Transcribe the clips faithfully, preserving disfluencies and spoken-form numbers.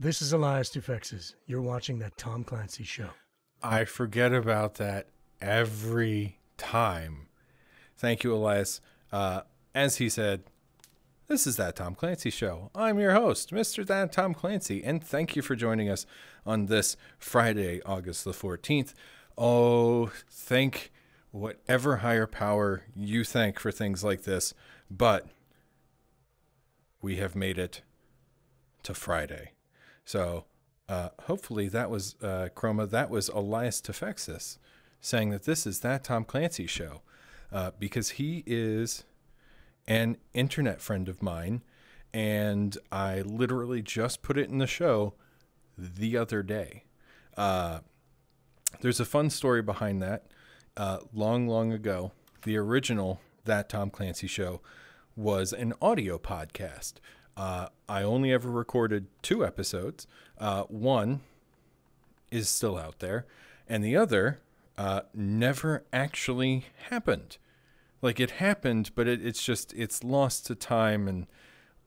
This is Elias Toufexis. You're watching That Tom Clancy Show. I forget about that every time. Thank you, Elias. Uh, as he said, this is That Tom Clancy Show. I'm your host, Mister That Tom Clancy, and thank you for joining us on this Friday, August the fourteenth. Oh, thank whatever higher power you thank for things like this, but we have made it to Friday. So uh, hopefully that was, uh, Chroma, that was Elias Toufexis saying that this is That Tom Clancy Show, uh, because he is an internet friend of mine, and I literally just put it in the show the other day. Uh, there's a fun story behind that. Uh, long, long ago, the original That Tom Clancy Show was an audio podcast. Uh, I only ever recorded two episodes. Uh, one is still out there, and the other uh, never actually happened. Like, it happened, but it, it's just, it's lost to time and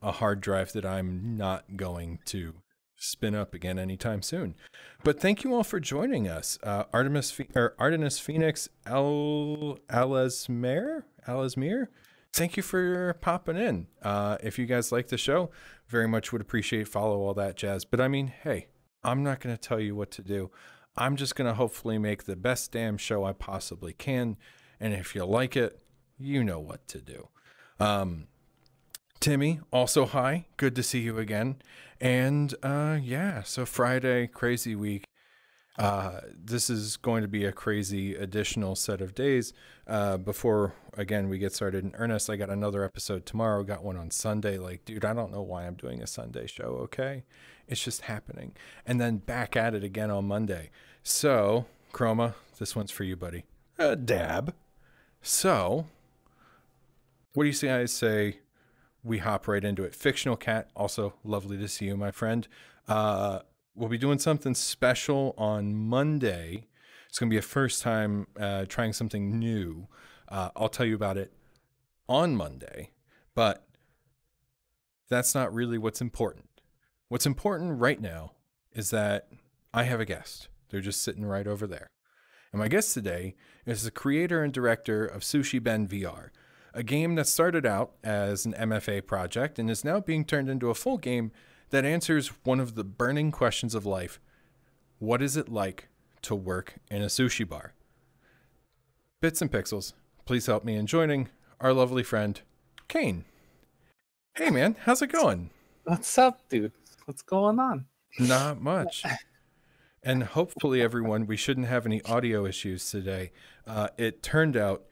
a hard drive that I'm not going to spin up again anytime soon. But thank you all for joining us. Uh, Artemis Fe or Artemis Phoenix Al Alasmir? Alasmir? Thank you for popping in. Uh, if you guys like the show, very much would appreciate follow all that jazz. But I mean, hey, I'm not going to tell you what to do. I'm just going to hopefully make the best damn show I possibly can. And if you like it, you know what to do. Um, Timmy, also hi. Good to see you again. And uh, yeah, so Friday, crazy week. Uh, this is going to be a crazy additional set of days. Uh, before, again, we get started in earnest, I got another episode tomorrow, got one on Sunday. Like, dude, I don't know why I'm doing a Sunday show, okay? It's just happening. And then back at it again on Monday. So, Chroma, this one's for you, buddy. A dab. So, what do you guys say? We hop right into it. Fictional Cat, also lovely to see you, my friend. Uh... We'll be doing something special on Monday. It's going to be a first time uh, trying something new. Uh, I'll tell you about it on Monday, but that's not really what's important. What's important right now is that I have a guest. They're just sitting right over there. And my guest today is the creator and director of Sushi Ben V R, a game that started out as an M F A project and is now being turned into a full game that answers one of the burning questions of life. What is it like to work in a sushi bar? Bits and Pixels, please help me in joining our lovely friend, Kane. Hey man, how's it going? What's up, dude? What's going on? Not much. And hopefully everyone, we shouldn't have any audio issues today. Uh, it turned out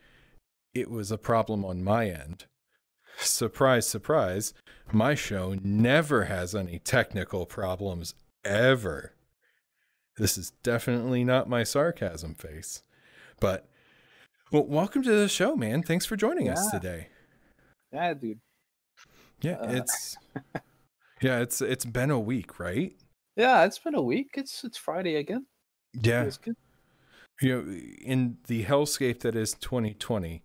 it was a problem on my end. Surprise, surprise, my show never has any technical problems, ever. This is definitely not my sarcasm face. But, well, welcome to the show, man. Thanks for joining yeah. us today. Yeah, dude. Yeah, uh. it's yeah, it's it's been a week, right? Yeah, it's been a week. It's it's Friday again. Yeah. You know, in the hellscape that is twenty twenty,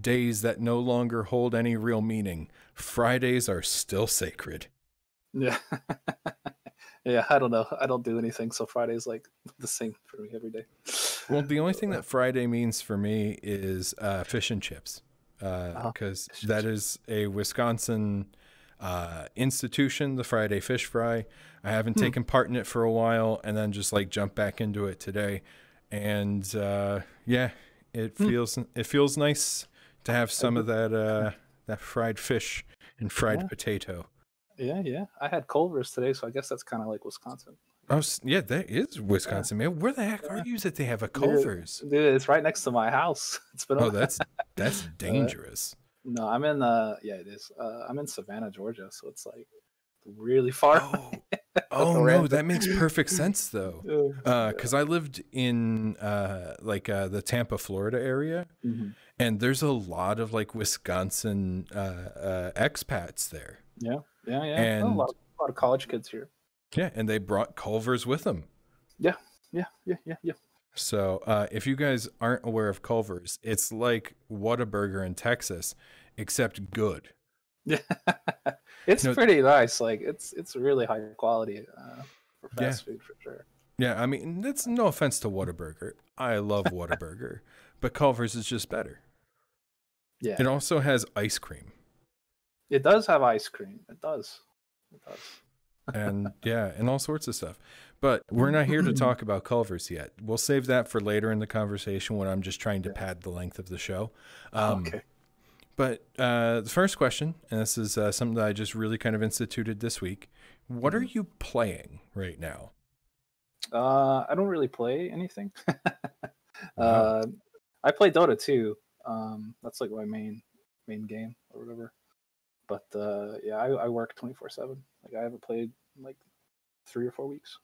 days that no longer hold any real meaning, Fridays are still sacred. Yeah. Yeah, I don't know. I don't do anything, so Friday's like the same for me every day. Well, the only thing that Friday means for me is uh, fish and chips, because uh, oh, that is a Wisconsin uh, institution, the Friday fish fry. I haven't hmm. taken part in it for a while, and then just like jump back into it today. And uh, yeah, it feels hmm. it feels nice to have some of that uh that fried fish and fried yeah. potato. Yeah, yeah. I had Culver's today, so I guess that's kind of like Wisconsin. Oh, yeah, that is Wisconsin, yeah. man. Where the heck yeah. are you that they have a Culver's? Dude, dude, it's right next to my house. It's been. Oh, that's that's dangerous. Uh, no, I'm in. Uh, yeah, it is. Uh, I'm in Savannah, Georgia, so it's like really far. Oh, oh no, that makes perfect sense though, because uh, I lived in uh, like uh, the Tampa, Florida area. Mm-hmm. And there's a lot of like Wisconsin uh, uh, expats there. Yeah, yeah, yeah. And a lot, of, a lot of college kids here. Yeah, and they brought Culver's with them. Yeah, yeah, yeah, yeah, yeah. So uh, if you guys aren't aware of Culver's, it's like Whataburger in Texas, except good. Yeah. It's you know, pretty nice. Like it's it's really high quality uh, for fast yeah. food for sure. Yeah, I mean, that's no offense to Whataburger. I love Whataburger, but Culver's is just better. Yeah. It also has ice cream. It does have ice cream. It does. It does. And yeah, and all sorts of stuff. But we're not here to talk about Culver's yet. We'll save that for later in the conversation when I'm just trying to yeah. pad the length of the show. Um, okay. But uh, the first question, and this is uh, something that I just really kind of instituted this week. What are you playing right now? Uh, I don't really play anything. uh, I play Dota two. Um, that's like my main main game or whatever. But uh, yeah, I, I work twenty-four seven. Like I haven't played in like three or four weeks.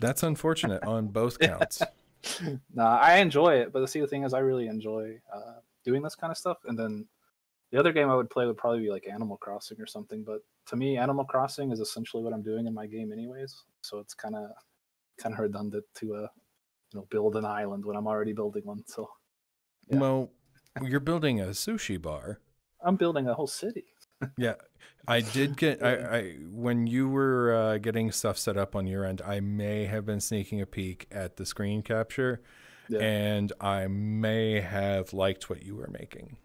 That's unfortunate on both counts. Nah, I enjoy it. But the see, the thing is, I really enjoy uh, doing this kind of stuff. And then the other game I would play would probably be like Animal Crossing or something. But to me, Animal Crossing is essentially what I'm doing in my game anyways. So it's kind of... kind of redundant to uh you know build an island when I'm already building one. So yeah. Well, you're building a sushi bar. I'm building a whole city. Yeah, I did get I, I when you were uh, getting stuff set up on your end, I may have been sneaking a peek at the screen capture. Yeah. And I may have liked what you were making.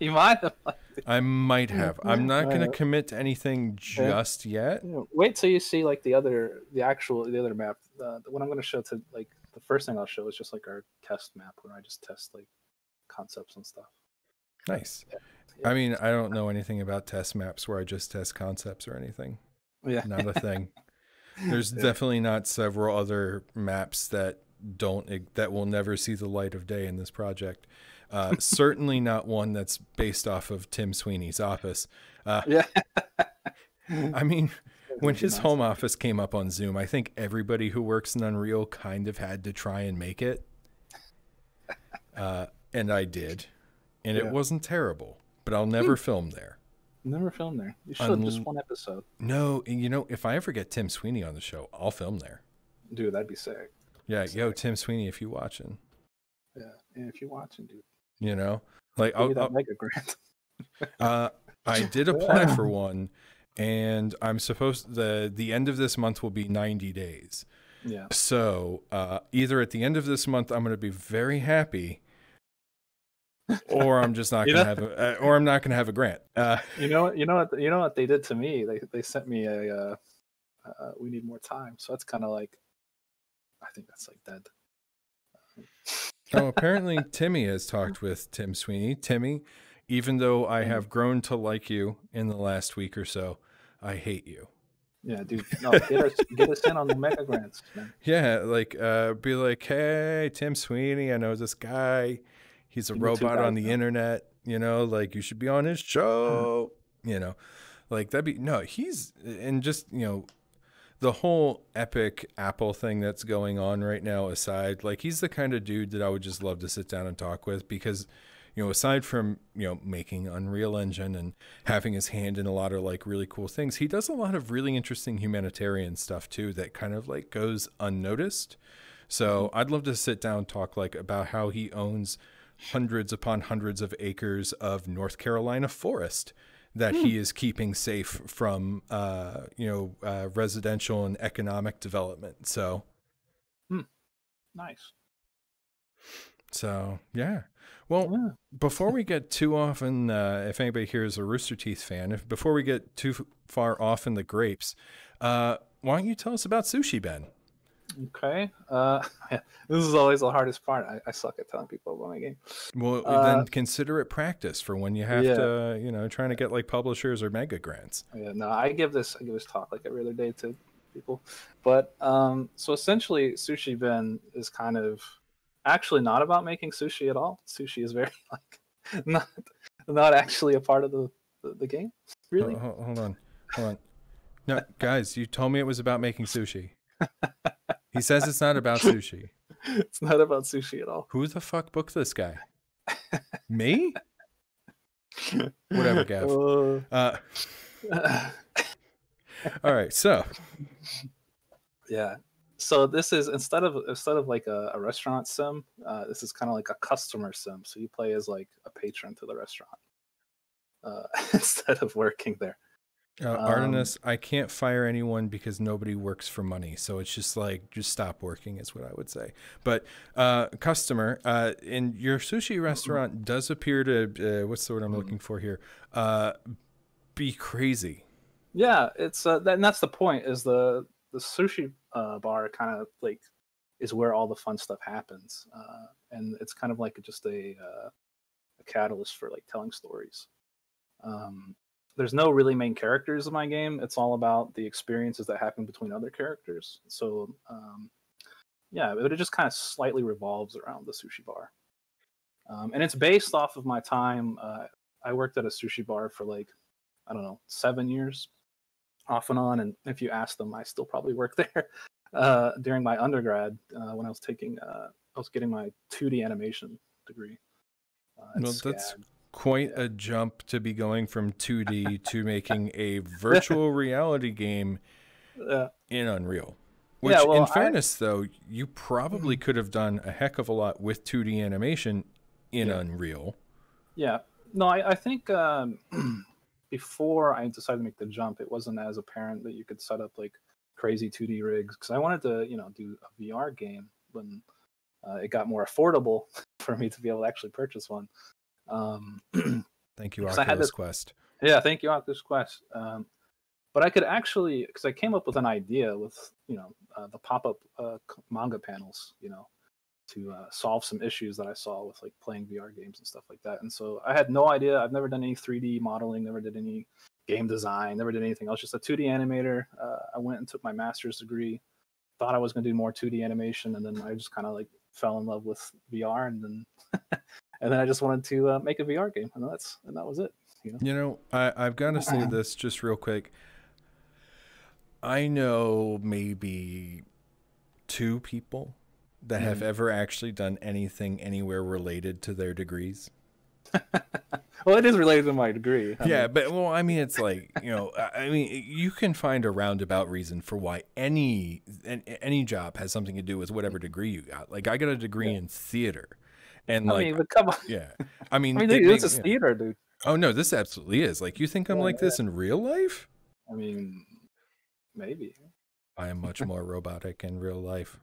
You might have liked it. I might have. I'm not going to commit to anything just yeah. yet. Yeah. Wait till you see like the other, the actual, the other map. Uh, the one I'm going to show to like the first thing I'll show is just like our test map where I just test like concepts and stuff. Nice. Yeah. Yeah. I mean, I don't know anything about test maps where I just test concepts or anything. Yeah, not a thing. There's yeah. definitely not several other maps that don't that will never see the light of day in this project. Uh, certainly not one that's based off of Tim Sweeney's office. Uh, yeah. I mean, when his home office came up on Zoom, I think everybody who works in Unreal kind of had to try and make it. Uh, and I did. And yeah. it wasn't terrible, but I'll never film there. Never film there. You should, um, just one episode. No, and you know, if I ever get Tim Sweeney on the show, I'll film there. Dude, that'd be sick. Yeah, that'd yo, sick. Tim Sweeney, if you're watching. Yeah, and if you're watching, dude. You know, like I'll, I'll, MegaGrant. uh, I did apply yeah. for one, and I'm supposed the the end of this month will be ninety days. Yeah. So uh, either at the end of this month, I'm going to be very happy, or I'm just not going to have a, or I'm not going to have a grant. Uh, you know, you know what, you know what they did to me? They they sent me a uh, uh, we need more time. So that's kind of like, I think that's like dead. Um, Oh, apparently Timmy has talked with Tim Sweeney. Timmy, even though I have grown to like you in the last week or so, I hate you. Yeah, dude. No, get us, get us in on the MegaGrants, man. Yeah, like uh, be like, hey, Tim Sweeney, I know this guy. He's a robot on the internet. You know, like you should be on his show. Mm-hmm. You know, like that'd be no. He's and just you know. The whole Epic Apple thing that's going on right now aside, like he's the kind of dude that I would just love to sit down and talk with because, you know, aside from, you know, making Unreal Engine and having his hand in a lot of like really cool things, he does a lot of really interesting humanitarian stuff too that kind of like goes unnoticed. So I'd love to sit down and talk like about how he owns hundreds upon hundreds of acres of North Carolina forest that he is keeping safe from, uh, you know, uh, residential and economic development. So, hmm. nice. So, yeah. Well, yeah. Before we get too off in, uh, if anybody here is a Rooster Teeth fan, if before we get too far off in the grapes, uh, why don't you tell us about Sushi Ben? Okay. Uh, this is always the hardest part. I, I suck at telling people about my game. Well, uh, then consider it practice for when you have yeah. to, you know, trying to get like publishers or mega grants. Yeah, no, I give this, I give this talk like every other day to people. But um, so essentially Sushi Ben is kind of actually not about making sushi at all. Sushi is very like not, not actually a part of the, the, the game. Really? Hold, hold on. Hold on. No, guys, you told me it was about making sushi. He says it's not about sushi. It's not about sushi at all. Who the fuck booked this guy? Me? Whatever, Gav. Uh, uh, all right, so yeah, so this is instead of instead of like a, a restaurant sim, uh, this is kind of like a customer sim. So you play as like a patron to the restaurant uh, instead of working there. Uh, um, Artemis, I can't fire anyone because nobody works for money. So it's just like, just stop working is what I would say. But uh, customer, uh, in your sushi restaurant does appear to, uh, what's the word I'm looking for here? Uh, be crazy. Yeah, it's uh, that, and that's the point, is the, the sushi uh, bar kind of like is where all the fun stuff happens. Uh, and it's kind of like just a, uh, a catalyst for like telling stories. Um, There's no really main characters in my game. It's all about the experiences that happen between other characters. So, um, yeah, it just kind of slightly revolves around the sushi bar. Um, and it's based off of my time. Uh, I worked at a sushi bar for like, I don't know, seven years off and on. And if you ask them, I still probably work there uh, during my undergrad uh, when I was taking, uh, I was getting my two D animation degree. Uh, well, that's... Quite a jump to be going from two D to making a virtual reality game uh, in Unreal. Which, yeah, well, in fairness, I, though, you probably could have done a heck of a lot with two D animation in yeah. Unreal. Yeah. No, I, I think um, before I decided to make the jump, it wasn't as apparent that you could set up like crazy two D rigs. Because I wanted to, you know, do a V R game when uh, it got more affordable for me to be able to actually purchase one. Um, thank you, Oculus this, Quest. Yeah, thank you, Oculus Quest. Um, but I could actually, because I came up with an idea with, you know, uh, the pop-up uh, manga panels, you know, to uh, solve some issues that I saw with like playing V R games and stuff like that. And so I had no idea. I've never done any three D modeling, never did any game design, never did anything else. Just a two D animator. Uh, I went and took my master's degree. Thought I was going to do more two D animation, and then I just kind of like fell in love with V R, and then. And then I just wanted to uh, make a V R game, and that's and that was it. You know, you know I, I've got to say this just real quick. I know maybe two people that mm. have ever actually done anything anywhere related to their degrees. Well, it is related to my degree. I yeah, mean. But well, I mean, it's like, you know, I mean, you can find a roundabout reason for why any any job has something to do with whatever degree you got. Like, I got a degree yeah. in theater. And I like, mean, but come on. Yeah, I mean, I mean dude, they, this they, is yeah. theater, dude. Oh no, this absolutely is. Like, you think I'm yeah, like yeah. this in real life? I mean, maybe. I am much more robotic in real life.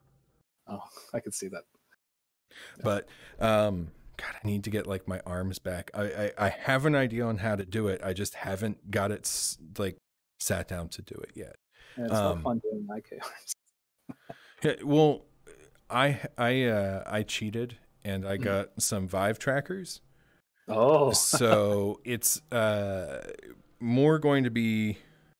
Oh, I could see that. Yeah. But, um, God, I need to get like my arms back. I, I, I have an idea on how to do it. I just haven't got it like sat down to do it yet. Yeah, it's um, not fun doing my chaos. Yeah, well, I, I, uh, I cheated. And I got mm. some Vive trackers. Oh. So it's uh, more going to be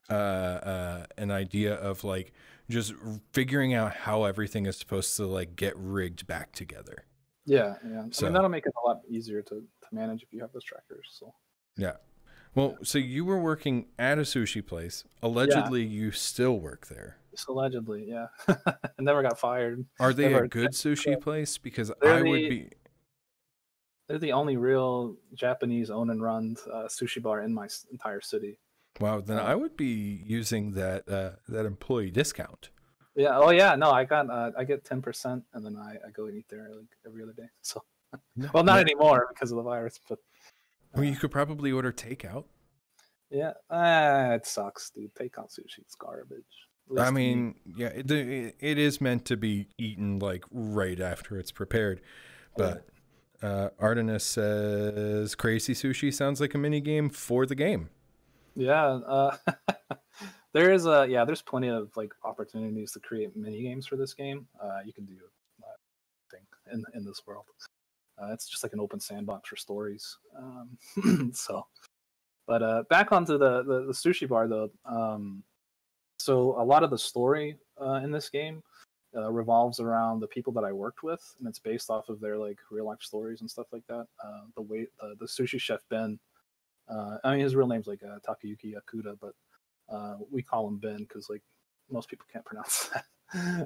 uh, uh, an idea of like just figuring out how everything is supposed to like get rigged back together. Yeah. yeah. So I mean, that'll make it a lot easier to, to manage if you have those trackers. So. Yeah. Well, yeah. So you were working at a sushi place. Allegedly, yeah. you still work there. Allegedly, yeah. I never got fired. Are they never. a good sushi place? Because they're I the, would be. They're the only real Japanese owned and run uh, sushi bar in my entire city. Wow, then um, I would be using that uh, that employee discount. Yeah. Oh, yeah. No, I got uh, I get ten percent, and then I, I go and eat there like every other day. So, no, well, not no. anymore because of the virus. But uh, well, you could probably order takeout. Yeah, uh, it sucks, dude. Takeout sushi is garbage. I mean, yeah, it, it is meant to be eaten like right after it's prepared. But uh, Artemis says crazy sushi sounds like a mini game for the game. Yeah, uh, there is a yeah. There's plenty of like opportunities to create mini games for this game. Uh, you can do a thing in in this world. Uh, it's just like an open sandbox for stories. Um, so, but uh, back onto the, the the sushi bar though. Um, So a lot of the story uh, in this game uh, revolves around the people that I worked with, and it's based off of their like real life stories and stuff like that. Uh, the way uh, the sushi chef Ben, uh, I mean his real name's like uh, Takayuki Akuda, but uh, we call him Ben because like most people can't pronounce that.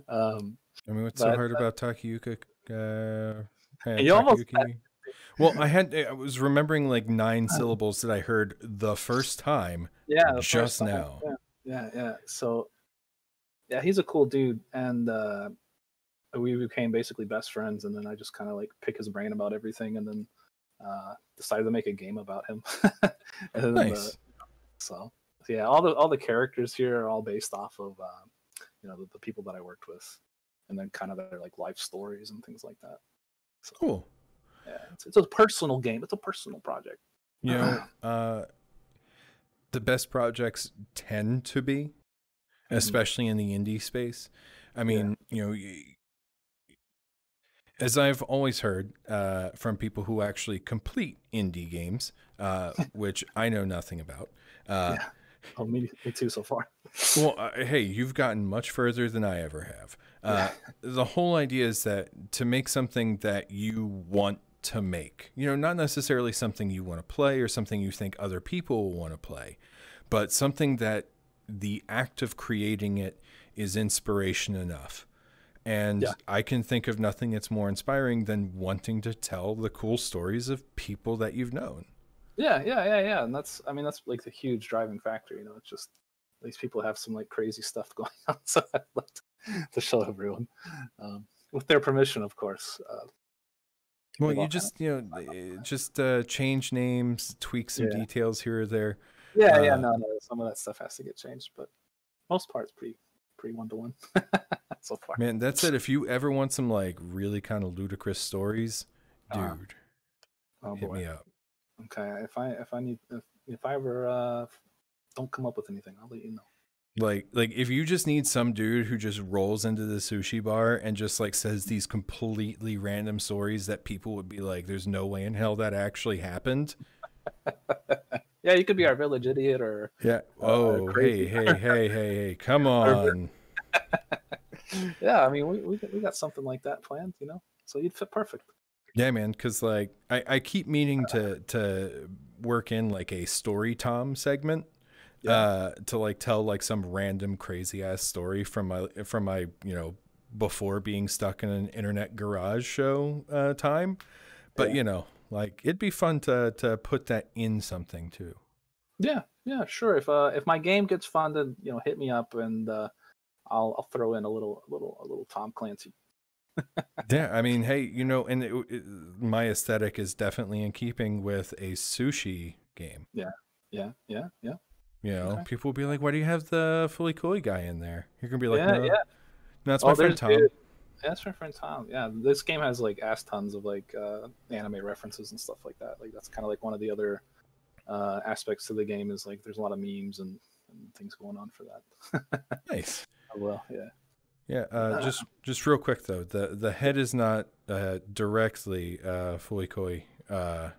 um, I mean, what's but, so hard uh, about Takayuki? Uh, hey, you Takayuki. Almost had... Well, I had I was remembering like nine syllables that I heard the first time. Yeah, just first time. now. Yeah. Yeah, yeah. So, yeah, he's a cool dude, and uh, we became basically best friends. And then I just kind of like pick his brain about everything, and then uh, decided to make a game about him. and, nice. Uh, so yeah, all the all the characters here are all based off of uh, you know the, the people that I worked with, and then kind of their like life stories and things like that. So, cool. Yeah, it's, it's a personal game. It's a personal project. You know, uh, the best projects tend to be, especially in the indie space. I mean, yeah. you know, as I've always heard uh, from people who actually complete indie games, uh, which I know nothing about. Uh, yeah. Oh, me, me too so far. Well, uh, hey, you've gotten much further than I ever have. Uh, yeah. The whole idea is that to make something that you want to make, you know, not necessarily something you want to play or something you think other people will want to play, but something that the act of creating it is inspiration enough. And yeah. I can think of nothing that's more inspiring than wanting to tell the cool stories of people that you've known. Yeah, yeah, yeah, yeah. And that's, I mean, that's like the huge driving factor, you know, it's just these people have some like crazy stuff going on. So I'd like to, to show everyone um, with their permission, of course. Uh, well, you just, you know, just uh, change names, tweak some yeah. details here or there. Yeah, uh, yeah, no, no, some of that stuff has to get changed, but most part's pretty, pretty one-to-one so far. Man, that's it. If you ever want some like really kind of ludicrous stories, dude, uh, oh hit boy. me up. Okay, if I if I need if, if I ever uh, don't come up with anything, I'll let you know. Like like if you just need some dude who just rolls into the sushi bar and just like says these completely random stories that people would be like, "There's no way in hell that actually happened." Yeah, you could be our village idiot or yeah. Oh, uh, hey, hey, hey, hey, hey! Come on. Yeah, I mean, we we we got something like that planned, you know. So you'd fit perfect. Yeah, man, because like I, I keep meaning to to work in like a story time segment, yeah. uh, to like tell like some random crazy ass story from my from my you know before being stuck in an internet garage show uh, time, but yeah. you know like it'd be fun to to put that in something too. Yeah, yeah, sure. If uh if my game gets funded, you know, hit me up and uh, I'll I'll throw in a little a little a little Tom Clancy. Yeah, I mean, hey, you know, and it, it, my aesthetic is definitely in keeping with a sushi game. Yeah, yeah, yeah, yeah. You know, okay. people will be like, "Why do you have the fully coy guy in there?" You're gonna be like, "Yeah, no, yeah, no, that's oh, my friend Tom." Dude. That's my friend Tom. Yeah, this game has like ass tons of like uh, anime references and stuff like that. Like that's kind of like one of the other uh, aspects to the game is like there's a lot of memes and, and things going on for that. Nice. Oh, well, yeah. Yeah, uh, just just real quick though, the the head is not uh, directly uh, Furikoi uh,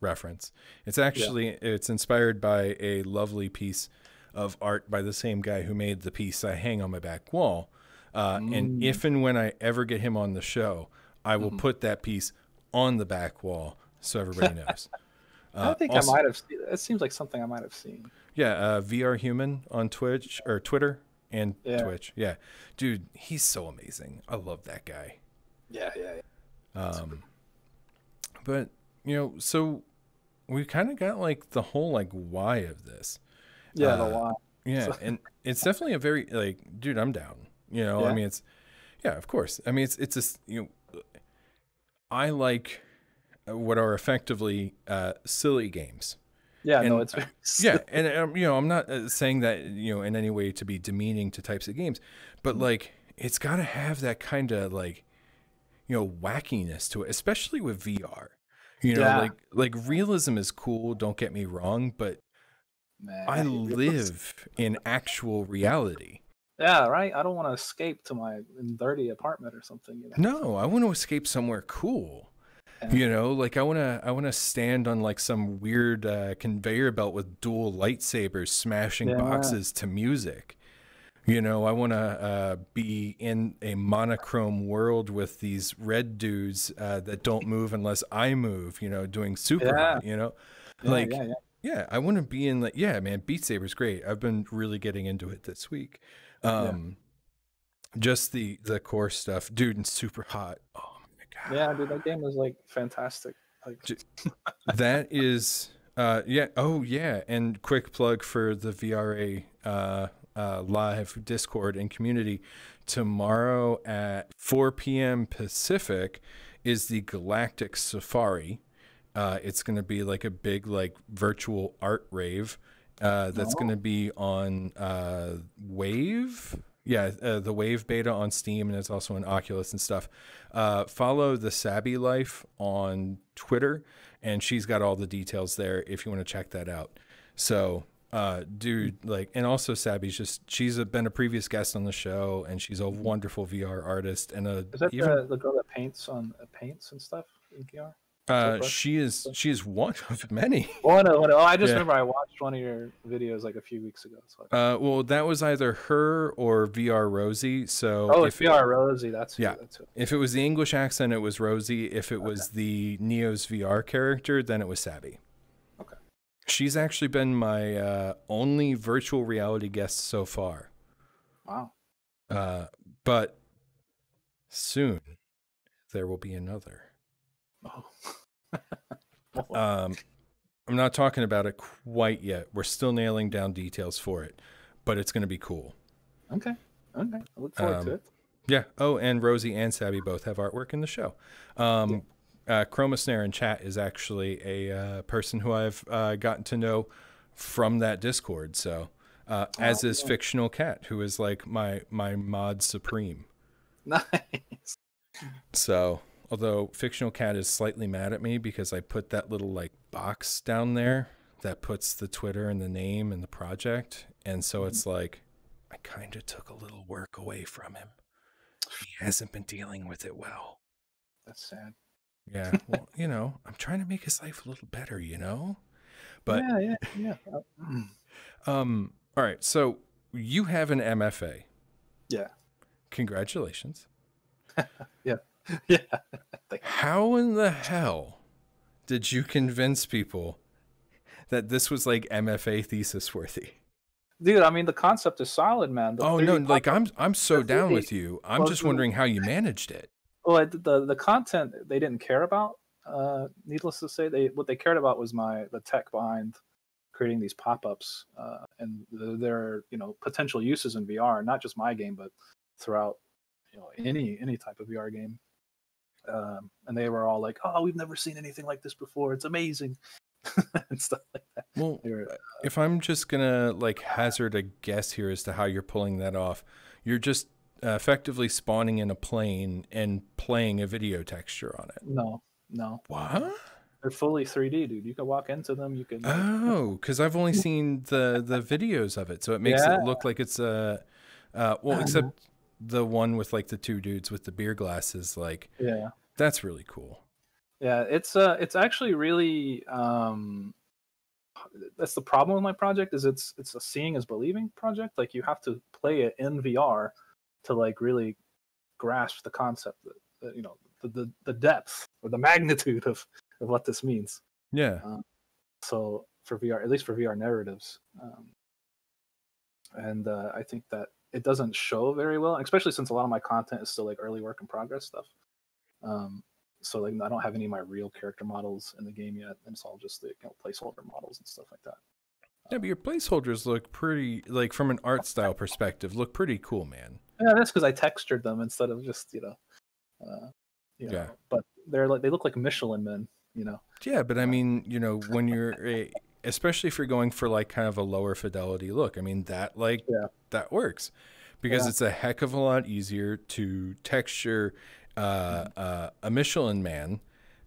reference. It's actually yeah. it's inspired by a lovely piece of art by the same guy who made the piece I hang on my back wall. Uh, mm. And if and when I ever get him on the show, I will mm. put that piece on the back wall so everybody knows. Uh, I think also, I might have. Seen, it seems like something I might have seen. Yeah, uh, V R Human on Twitch or Twitter. And yeah. Twitch, yeah, dude, he's so amazing. I love that guy. Yeah, yeah. yeah. Um, but you know, so we kind of got like the whole like why of this. Yeah, uh, the why. Yeah, so. And it's definitely a very like, dude, I'm down. You know, yeah. I mean, it's yeah, of course. I mean, it's it's just you know, I like what are effectively uh, silly games. Yeah, and, no, it's very yeah, and um, you know, I'm not uh, saying that you know in any way to be demeaning to types of games, but like it's got to have that kind of like you know wackiness to it, especially with V R. You know, yeah. like like realism is cool. Don't get me wrong, but Man, I live in actual reality. Yeah, right. I don't want to escape to my dirty apartment or something. You know? No, I want to escape somewhere cool. You know, like I want to I want to stand on like some weird uh, conveyor belt with dual lightsabers smashing yeah. boxes to music. You know, I want to uh, be in a monochrome world with these red dudes uh, that don't move unless I move, you know, doing super, yeah. you know, yeah, like, yeah, yeah. yeah, I want to be in like, yeah, man, Beat Saber's great. I've been really getting into it this week. Um, yeah. Just the, the core stuff, dude, and super hot. Oh. Yeah, dude, that game was like fantastic. Like... that is, uh, yeah, oh yeah, and quick plug for the V R A uh, uh, live Discord and community. Tomorrow at four P M Pacific is the Galactic Safari. Uh, it's going to be like a big like virtual art rave, Uh, that's oh. going to be on uh, Wave. Yeah, uh, the Wave beta on Steam, and it's also on Oculus and stuff. Uh, follow the Sabby Life on Twitter, and she's got all the details there if you want to check that out. So, uh, dude, like, and also Sabby's just, she's a, been a previous guest on the show, and she's a wonderful V R artist. And a, is that even, the, the girl that paints on uh, paints and stuff in V R? Uh, she is she is one of many. Oh no, no, I just yeah. remember I watched one of your videos like a few weeks ago. So. Uh, well, that was either her or V R Rosie. So oh, if V R it, Rosie, that's yeah. Who, that's who. If it was the English accent, it was Rosie. If it okay. was the Neo's V R character, then it was Sabby. Okay. She's actually been my uh, only virtual reality guest so far. Wow. Uh, but soon there will be another. Oh. um, I'm not talking about it quite yet. We're still nailing down details for it, but it's going to be cool. Okay. Okay. I look forward um, to it. Yeah. Oh, and Rosie and Sabby both have artwork in the show. Um, yeah. uh, Chroma Snare in chat is actually a uh, person who I've uh, gotten to know from that Discord. So, uh, oh, as is yeah. Fictional Cat, who is like my, my mod supreme. Nice. So... Although Fictional Cat is slightly mad at me because I put that little like box down there that puts the Twitter and the name and the project. And so it's like, I kind of took a little work away from him. He hasn't been dealing with it well. That's sad. Yeah. Well, you know, I'm trying to make his life a little better, you know, but yeah, yeah, yeah. um, all right. So you have an M F A. Yeah. Congratulations. Yeah. Yeah. How in the hell did you convince people that this was like M F A thesis worthy? Dude, I mean the concept is solid, man. The oh no, like I'm I'm so down with you. I'm well, just wondering how you managed it. Well, the the content they didn't care about. Uh, needless to say, they what they cared about was my the tech behind creating these pop-ups uh, and the, their you know potential uses in V R, not just my game, but throughout you know any any type of V R game. Um, and they were all like, "Oh, we've never seen anything like this before. It's amazing," and stuff like that. Well, were, uh, if I'm just gonna like hazard a guess here as to how you're pulling that off, you're just uh, effectively spawning in a plane and playing a video texture on it. No, no. What? They're fully three D, dude. You can walk into them. You can. Oh, because I've only seen the the videos of it, so it makes yeah. it look like it's a. Uh, well, except. The one with like the two dudes with the beer glasses, like yeah, that's really cool. Yeah, it's uh, it's actually really um, that's the problem with my project is it's it's a seeing is believing project. Like you have to play it in V R to like really grasp the concept, that, that you know, the, the the depth or the magnitude of of what this means. Yeah. Um, so for V R, at least for V R narratives, um, and uh, I think that. It doesn't show very well, especially since a lot of my content is still like early work in progress stuff. Um, so like I don't have any of my real character models in the game yet, and it's all just the you know, placeholder models and stuff like that. Yeah, but your placeholders look pretty, like from an art style perspective, look pretty cool, man. Yeah, that's because I textured them instead of just you know, uh, you know. Yeah. But they're like they look like Michelin men, you know. Yeah, but I mean, you know, when you're a especially if you're going for like kind of a lower fidelity look. I mean, that like yeah. that works because yeah. it's a heck of a lot easier to texture uh, uh, a Michelin man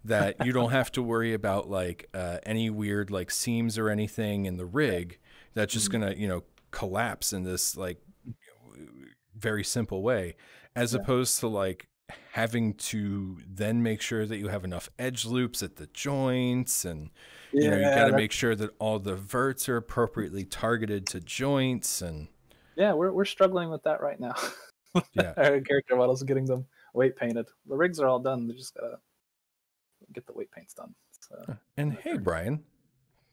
that you don't have to worry about like uh, any weird like seams or anything in the rig that's just mm-hmm. going to, you know, collapse in this like very simple way as yeah. opposed to like having to then make sure that you have enough edge loops at the joints and yeah, you know you got to make sure that all the verts are appropriately targeted to joints and yeah we're we're struggling with that right now. Yeah. Our character models getting them weight painted. The rigs are all done. They just gotta get the weight paints done. So. And hey sure. Brian,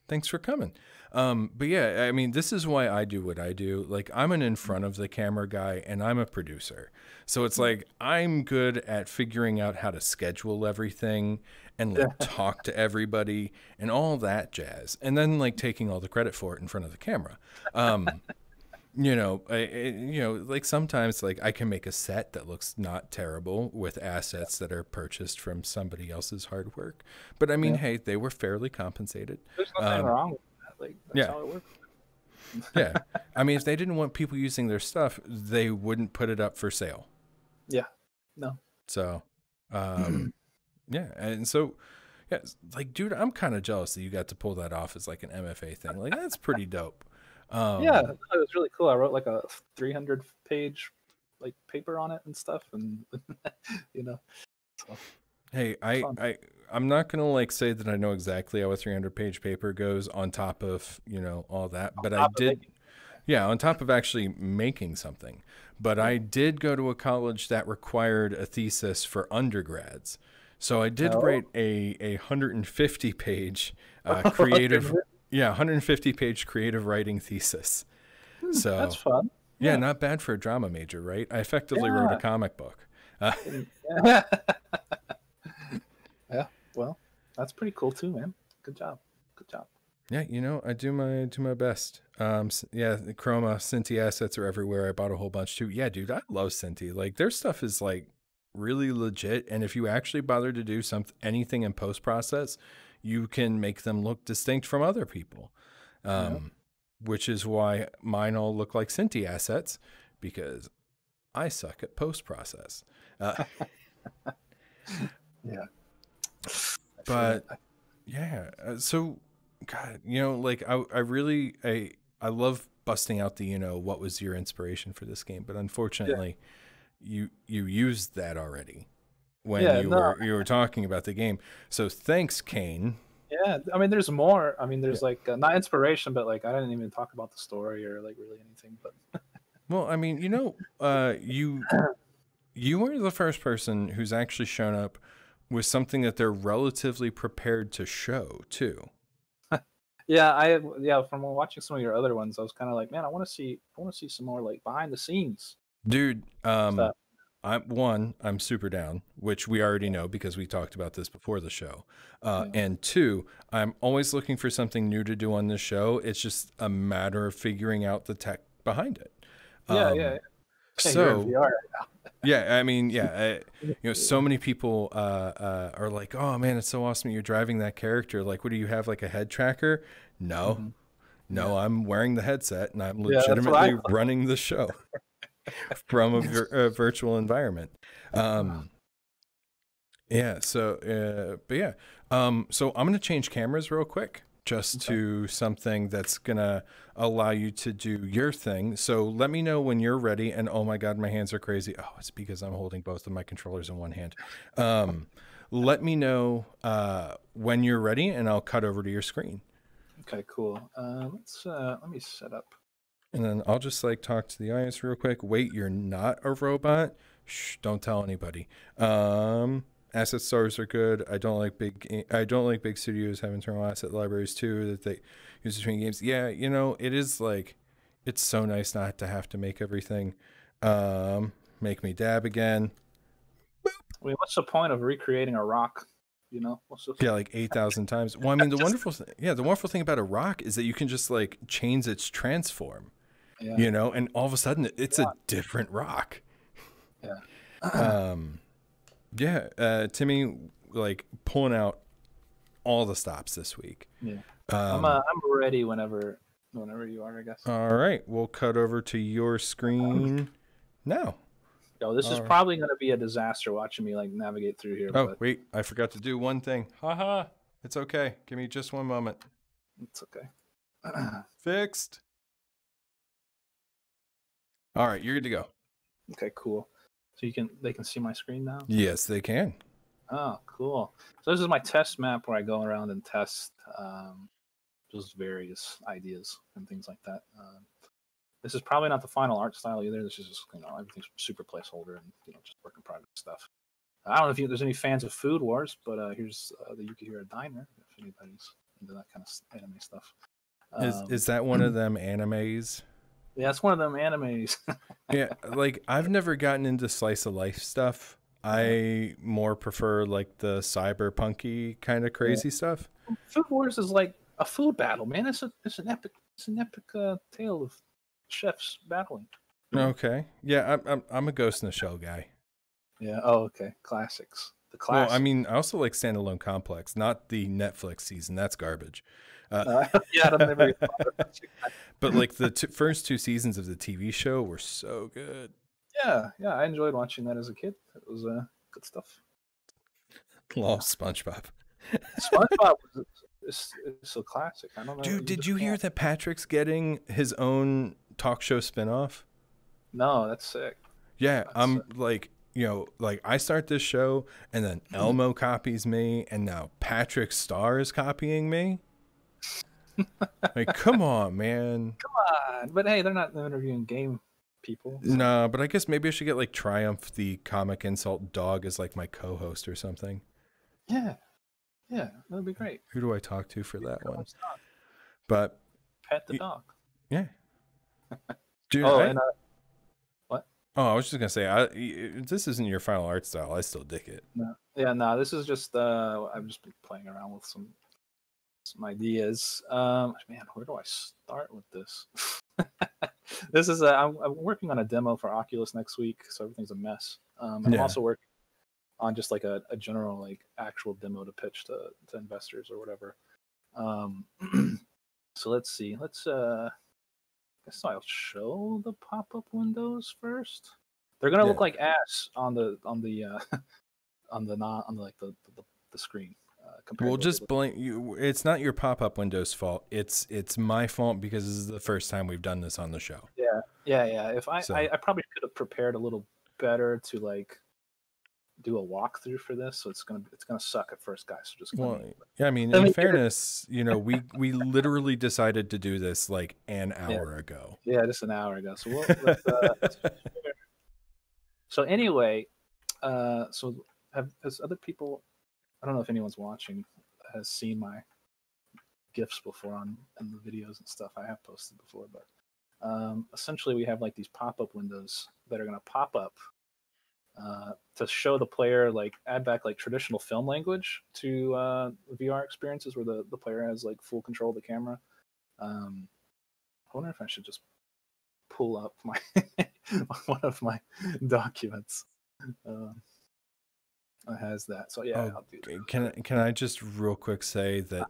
thanks for coming. Um, but yeah, I mean, this is why I do what I do. Like I'm an in front of the camera guy and I'm a producer. So it's like, I'm good at figuring out how to schedule everything and like, talk to everybody and all that jazz. And then like taking all the credit for it in front of the camera. Um, you know, I, it, you know, like sometimes like I can make a set that looks not terrible with assets that are purchased from somebody else's hard work. But I mean, yeah. hey, they were fairly compensated. There's nothing um, wrong with that. Like, that's yeah. how it works. Yeah. I mean, if they didn't want people using their stuff, they wouldn't put it up for sale. Yeah. No. So, um, yeah. And so, yeah, like, dude, I'm kind of jealous that you got to pull that off as like an M F A thing. Like, that's pretty dope. Um, yeah, it was really cool. I wrote like a three hundred page like paper on it and stuff, and you know. So, hey, I, I I'm not gonna like say that I know exactly how a three hundred page paper goes on top of, you know, all that, on but I did, yeah, on top of actually making something. But yeah. I did go to a college that required a thesis for undergrads, so I did oh. write a a one hundred fifty page uh, creative. Yeah, one hundred fifty page creative writing thesis. Hmm, so that's fun. Yeah, yeah, not bad for a drama major, right? I effectively yeah. wrote a comic book. Uh, yeah. Yeah, well, that's pretty cool too, man. Good job. Good job. Yeah, you know, I do my do my best. Um, yeah, the Chroma, Cinti assets are everywhere. I bought a whole bunch too. Yeah, dude, I love Cinti. Like, their stuff is like really legit, and if you actually bother to do something, anything in post process, you can make them look distinct from other people, um, yeah. which is why mine all look like Cinti assets, because I suck at post-process. Uh, yeah. But yeah, so God, you know, like I, I really, I, I love busting out the, you know, what was your inspiration for this game? But unfortunately yeah. you, you used that already. When yeah, you no. were you were talking about the game, so thanks, Kane. Yeah, I mean, there's more. I mean, there's yeah. like uh, not inspiration, but like I didn't even talk about the story or like really anything. But well, I mean, you know, uh, you you were the first person who's actually shown up with something that they're relatively prepared to show too. yeah, I yeah. From watching some of your other ones, I was kind of like, man, I want to see, I want to see some more like behind the scenes, dude. Um, stuff. I'm one, I'm super down, which we already know because we talked about this before the show. Uh, yeah. And two, I'm always looking for something new to do on this show. It's just a matter of figuring out the tech behind it. Yeah, um, yeah, yeah. So, yeah, yeah, I mean, yeah, I, you know, so many people uh, uh, are like, oh man, it's so awesome you're driving that character. Like, what do you have, like a head tracker? No, mm-hmm. no, yeah. I'm wearing the headset and I'm legitimately yeah, running the show. From a, vir a virtual environment. Um, yeah. So, uh, but yeah. Um, so I'm going to change cameras real quick just okay. to something that's going to allow you to do your thing. So let me know when you're ready. And oh my God, my hands are crazy. Oh, it's because I'm holding both of my controllers in one hand. Um, let me know uh, when you're ready and I'll cut over to your screen. Okay, cool. Uh, let's, uh, let me set up. And then I'll just like talk to the audience real quick. Wait, you're not a robot? Shh, don't tell anybody. Um, asset stores are good. I don't like big. I don't like big studios have internal asset libraries too that they use between games. Yeah, you know, it is like, it's so nice not to have to make everything. Um, make me dab again. Boop. Wait, what's the point of recreating a rock? You know, yeah, like eight thousand times. Well, I mean, the just, wonderful, th yeah, the wonderful thing about a rock is that you can just like change its transform. Yeah. You know, and all of a sudden it's yeah. a different rock. Yeah. um, yeah. Uh, Timmy, like pulling out all the stops this week. Yeah. Um, I'm, uh, I'm ready whenever, whenever you are, I guess. All right. We'll cut over to your screen now. Yo, this all is right. probably going to be a disaster watching me like navigate through here. Oh, but... wait, I forgot to do one thing. Haha. -ha. It's okay. Give me just one moment. It's okay. Fixed. All right, you're good to go. Okay, cool. So you can they can see my screen now? Yes, they can. Oh, cool. So this is my test map where I go around and test um, just various ideas and things like that. Um, this is probably not the final art style either. This is just, you know, everything's super placeholder and, you know, just work in progress stuff. I don't know if you, there's any fans of Food Wars, but uh, here's uh, the Yukihira Diner if anybody's into that kind of anime stuff. Um, is is that one of them animes? Yeah, it's one of them animes. Yeah, like I've never gotten into slice of life stuff. I more prefer like the cyberpunky kind of crazy yeah. stuff. Food Wars is like a food battle, man. It's a it's an epic it's an epic uh, tale of chefs battling. Okay, yeah, I'm I'm, I'm a Ghost in the Shell guy. Yeah. Oh, okay. Classics. the class. Well, I mean, I also like Standalone Complex, not the Netflix season. That's garbage. Uh, uh, yeah, I've never even thought about you. But like the t first two seasons of the T V show were so good. Yeah, yeah, I enjoyed watching that as a kid. It was uh, good stuff. Love SpongeBob. SpongeBob was it's, it's a classic. I don't know. Dude, did you hear that Patrick's getting his own talk show spinoff? No, that's sick. Yeah, that's I'm sick. Like, you know, like I start this show, and then Elmo copies me, and now Patrick Star is copying me. Like, come on, man. Come on, but hey, they're not interviewing game people. So. Nah, but I guess maybe I should get like Triumph, the comic insult dog, as like my co-host or something. Yeah, yeah, that'd be great. Who do I talk to for that one? Dog. But pet the dog. Yeah. Dude, oh, I, and, uh, what? Oh, I was just gonna say, I, this isn't your final art style. I still dig it. No. Yeah, no, nah, this is just uh, I've just been playing around with some. Some ideas. Um, man, where do I start with this? This is a, I'm, I'm working on a demo for Oculus next week, so everything's a mess. Um, and yeah. I'm also working on just like a, a general, like actual demo to pitch to, to investors or whatever. Um, so let's see. Let's. Uh, I guess I'll show the pop-up windows first. They're gonna yeah. look like ass on the on the uh, on the not on the, like the the, the screen. Uh, well, just blame you. It's not your pop-up window's fault. It's it's my fault because this is the first time we've done this on the show. Yeah, yeah, yeah. If I so. I, I probably could have prepared a little better to like do a walkthrough for this. So it's gonna it's gonna suck at first, guys. So just well, yeah. I mean, Let in me fairness, you know, we we literally decided to do this like an hour yeah. ago. Yeah, just an hour ago. So we'll, let's, uh, let's so anyway, uh, so have has other people. I don't know if anyone's watching has seen my GIFs before on and the videos and stuff I have posted before, but um, essentially we have like these pop-up windows that are going to pop up uh, to show the player, like add back like traditional film language to uh, V R experiences where the, the player has like full control of the camera. Um, I wonder if I should just pull up my one of my documents. Uh, has that so yeah oh, I'll do that. can can I just real quick say that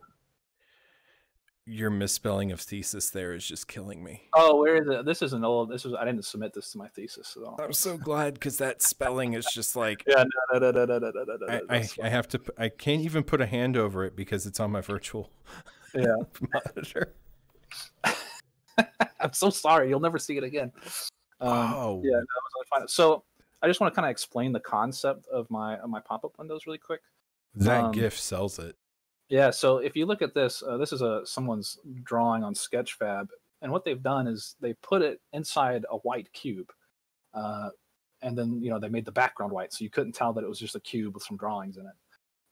your misspelling of thesis there is just killing me. Oh, where is it? This is an old this is I didn't submit this to my thesis at all. I'm so glad because that spelling is just like yeah no, no, no, no, no, no, no, I, I, I have to I can't even put a hand over it because it's on my virtual yeah monitor. I'm so sorry, you'll never see it again. Um, oh yeah, that was really fun. So I just want to kind of explain the concept of my of my pop-up windows really quick. That um, GIF sells it. Yeah, so if you look at this, uh, this is a someone's drawing on Sketchfab, and what they've done is they put it inside a white cube, uh, and then you know they made the background white, so you couldn't tell that it was just a cube with some drawings in it.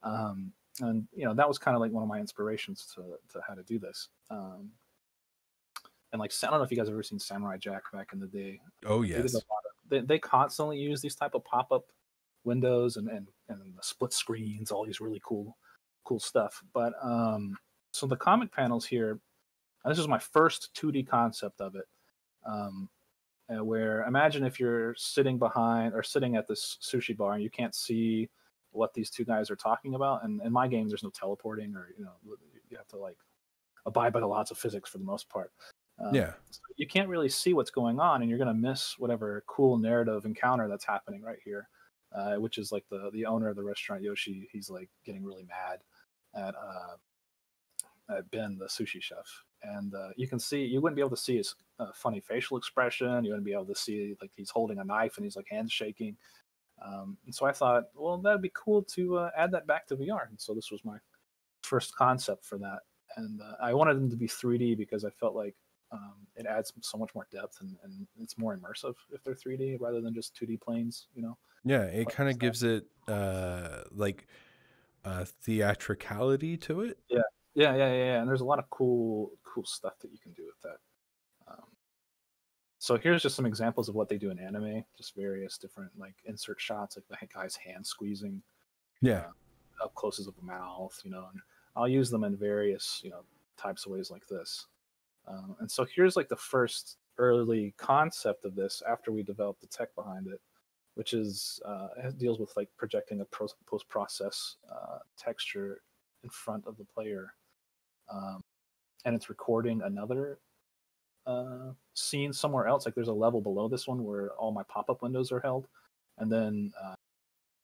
Um, and you know that was kind of like one of my inspirations to to how to do this. Um, and like I don't know if you guys have ever seen Samurai Jack back in the day. Oh yes. They, they constantly use these type of pop-up windows and, and, and the split screens, all these really cool, cool stuff. But um, so the comic panels here, this is my first two D concept of it, um, where imagine if you're sitting behind or sitting at this sushi bar and you can't see what these two guys are talking about. And in my game, there's no teleporting or, you know, you have to like abide by the laws of physics for the most part. Um, yeah, so you can't really see what's going on, and you're going to miss whatever cool narrative encounter that's happening right here, uh, which is like the the owner of the restaurant, Yoshi. He's like getting really mad at uh, at Ben, the sushi chef, and uh, you can see you wouldn't be able to see his uh, funny facial expression. You wouldn't be able to see like he's holding a knife and he's like hands shaking. Um, and so I thought, well, that'd be cool to uh, add that back to V R. And so this was my first concept for that, and uh, I wanted them to be three D because I felt like. Um, it adds so much more depth and, and it's more immersive if they're three D rather than just two D planes, you know? Yeah, it kind of gives it uh, like uh, theatricality to it. Yeah, yeah, yeah, yeah. And there's a lot of cool, cool stuff that you can do with that. Um, so here's just some examples of what they do in anime, just various different like insert shots, like the guy's hand squeezing. Yeah. Uh, up closes of the mouth, you know, and I'll use them in various, you know, types of ways like this. Um, and so here's like the first early concept of this after we developed the tech behind it. which is uh, it deals with like projecting a post process uh, texture in front of the player, um, and it's recording another uh, scene somewhere else. Like there's a level below this one where all my pop up windows are held, and then uh,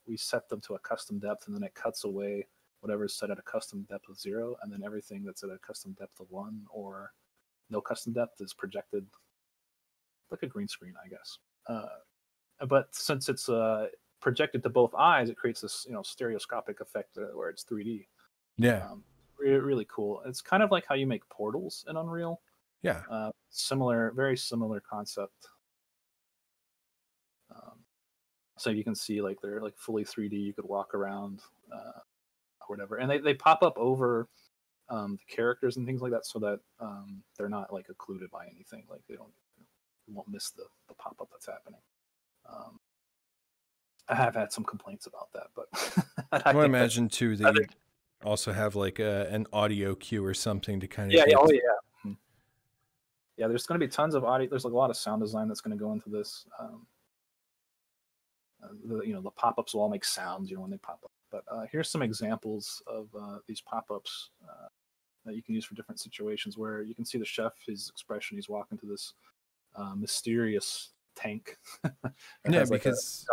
we set them to a custom depth, and then it cuts away whatever is set at a custom depth of zero, and then everything that's at a custom depth of one or no custom depth is projected like a green screen, I guess. Uh, but since it's uh, projected to both eyes, it creates this, you know, stereoscopic effect uh, where it's three D. Yeah, um, re really cool. It's kind of like how you make portals in Unreal. Yeah, uh, similar, very similar concept. Um, so you can see like they're like fully three D. You could walk around, uh, or whatever, and they they pop up over um, the characters and things like that, so that um, they're not like occluded by anything. Like they don't. You won't miss the, the pop-up that's happening. Um, I have had some complaints about that, but I, well, I imagine that, too that you also have like a, an audio cue or something to kind of yeah yeah, oh, yeah yeah there's going to be tons of audio. There's like a lot of sound design that's going to go into this. Um, the, you know, the pop-ups will all make sounds, you know, when they pop up. But uh, here's some examples of uh, these pop-ups uh, that you can use for different situations, where you can see the chef, his expression, he's walking to this Uh, mysterious tank. Yeah, like because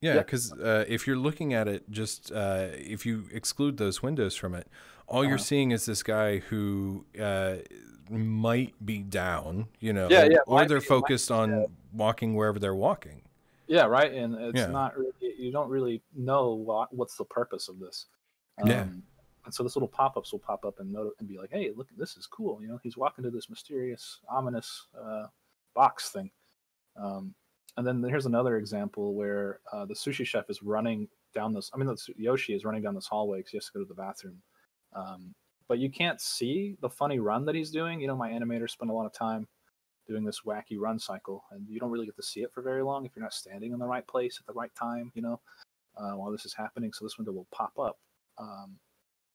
yeah, because yeah. uh, if you're looking at it, just uh, if you exclude those windows from it, all uh, you're seeing is this guy who uh, might be down, you know, yeah, yeah, or they're be, focused on dead. walking wherever they're walking. Yeah, right. And it's yeah. not really, you don't really know what, what's the purpose of this. Um, yeah. And so this little pop-ups will pop up and note and be like, hey, look, this is cool. You know, he's walking to this mysterious, ominous Uh, box thing. Um, and then here's another example where uh, the sushi chef is running down this, I mean, the, Yoshi is running down this hallway because he has to go to the bathroom. Um, but you can't see the funny run that he's doing. You know, my animator spent a lot of time doing this wacky run cycle, and you don't really get to see it for very long if you're not standing in the right place at the right time, you know, uh, while this is happening. So this window will pop up. Um,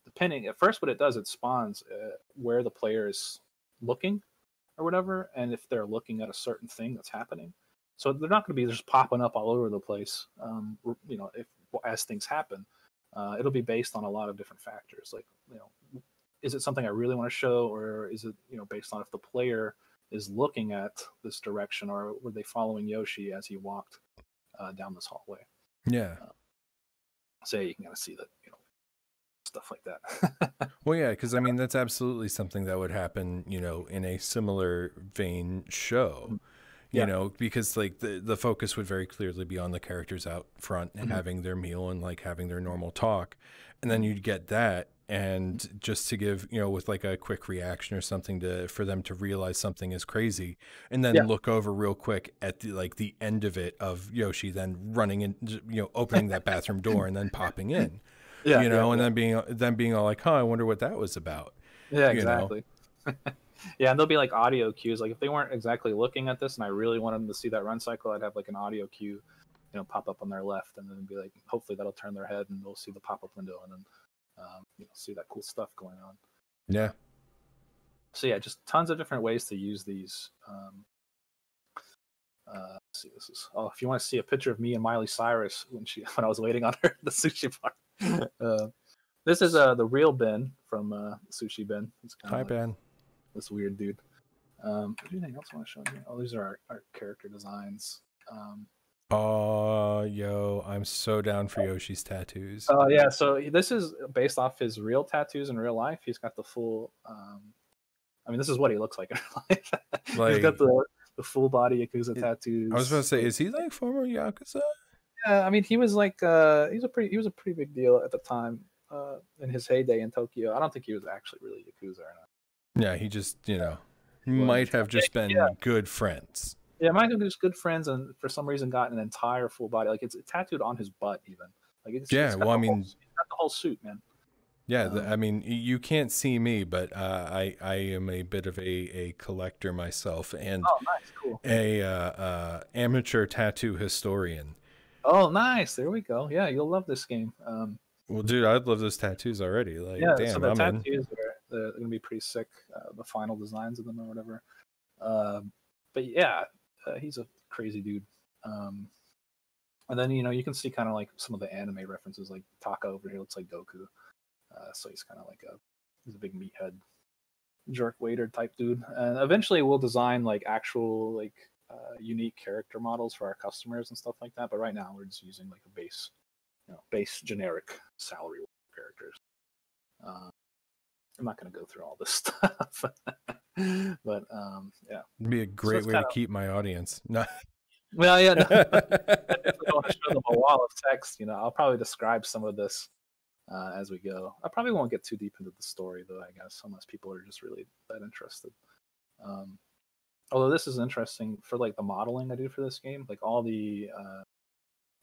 depending, at first what it does, it spawns uh, where the player is looking, or whatever, and if they're looking at a certain thing that's happening. So they're not going to be just popping up all over the place, um, you know, if as things happen. Uh, it'll be based on a lot of different factors, like, you know, is it something I really want to show, or is it, you know, based on if the player is looking at this direction, or were they following Yoshi as he walked uh, down this hallway? Yeah. Uh, so you can kind of see that, you know, stuff like that. Well, yeah, because I mean, that's absolutely something that would happen, you know, in a similar vein show, you yeah. know, because like the, the focus would very clearly be on the characters out front mm-hmm. having their meal and like having their normal talk. And then you'd get that. And just to give, you know, with like a quick reaction or something to, for them to realize something is crazy, and then yeah. look over real quick at the, like the end of it of Yoshi then running and, you know, opening that bathroom door and then popping in. Yeah, you know, yeah, and yeah. then being then being all like, "Huh, I wonder what that was about." Yeah, you exactly. Yeah, and there'll be like audio cues. Like if they weren't exactly looking at this, and I really wanted them to see that run cycle, I'd have like an audio cue, you know, pop up on their left, and then be like, hopefully that'll turn their head, and they'll see the pop up window, and then um, you know, see that cool stuff going on. Yeah. So yeah, just tons of different ways to use these. Um, uh, let's see, this is oh, if you want to see a picture of me and Miley Cyrus when she when I was waiting on her at the sushi bar. Uh, this is uh, the real Ben from uh, Sushi Ben. It's kind Hi, of like Ben. This weird dude. Um, anything else I want to show you? Oh, these are our, our character designs. Um, oh, yo, I'm so down for Yoshi's tattoos. Oh, uh, yeah. So this is based off his real tattoos in real life. He's got the full, um, I mean, this is what he looks like in real life. Like, he's got the, the full body Yakuza it, tattoos. I was about to say, is he like former Yakuza? Yeah, I mean, he was like uh, he was a pretty he was a pretty big deal at the time uh, in his heyday in Tokyo. I don't think he was actually really Yakuza or not. Yeah, he just you know well, might have just been yeah. good friends. Yeah, might have been just good friends, and for some reason got an entire full body, like it's tattooed on his butt even. Like it's, yeah, it's well, I mean, whole, he's got the whole suit, man. Yeah, um, the, I mean, you can't see me, but uh, I I am a bit of a a collector myself, and oh, nice, cool. a uh, uh, amateur tattoo historian. Oh, nice. There we go. Yeah, you'll love this game. Um, well, dude, I'd love those tattoos already. Like, yeah, damn, so the I'm tattoos in. are they're going to be pretty sick, uh, the final designs of them or whatever. Um, but yeah, uh, he's a crazy dude. Um, And then, you know, you can see kind of like some of the anime references, like Taka over here looks like Goku. Uh, so he's kind of like a, he's a big meathead jerk waiter type dude. And eventually we'll design like actual like uh, unique character models for our customers and stuff like that. But right now we're just using like a base, you know, base generic salary characters. Uh, I'm not going to go through all this stuff, but um, yeah. It'd be a great so way kinda... to keep my audience. No. Well, yeah, no. I want to show them a wall of text. You know, I'll probably describe some of this uh, as we go. I probably won't get too deep into the story, though. I guess unless people are just really that interested. Um, although this is interesting for like the modeling I do for this game. Like all the uh,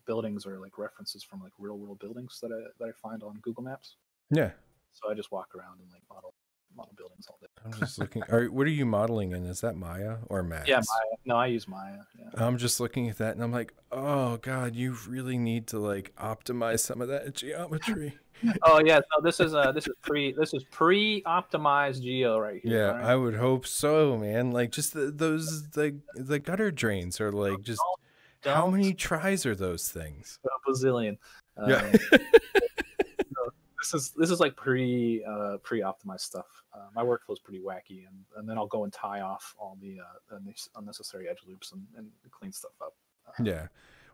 buildings are like references from like real world buildings that I that I find on Google Maps. Yeah. So I just walk around and like model model buildings all day. I'm just looking. All right, what are you modeling in? Is that Maya or Max? Yeah, Maya. No, I use Maya. Yeah. I'm just looking at that and I'm like, oh god, you really need to like optimize some of that geometry. Oh yeah, no, this is uh this is pre this is pre optimized geo right here. Yeah, right? I would hope so, man. Like just the, those like the, the gutter drains are like don't, just don't. How many tries are those things? A bazillion. Yeah. Um, This is this is like pre uh, pre optimized stuff. Uh, my workflow is pretty wacky, and, and then I'll go and tie off all the uh, unnecessary edge loops and, and clean stuff up. Uh, yeah, well,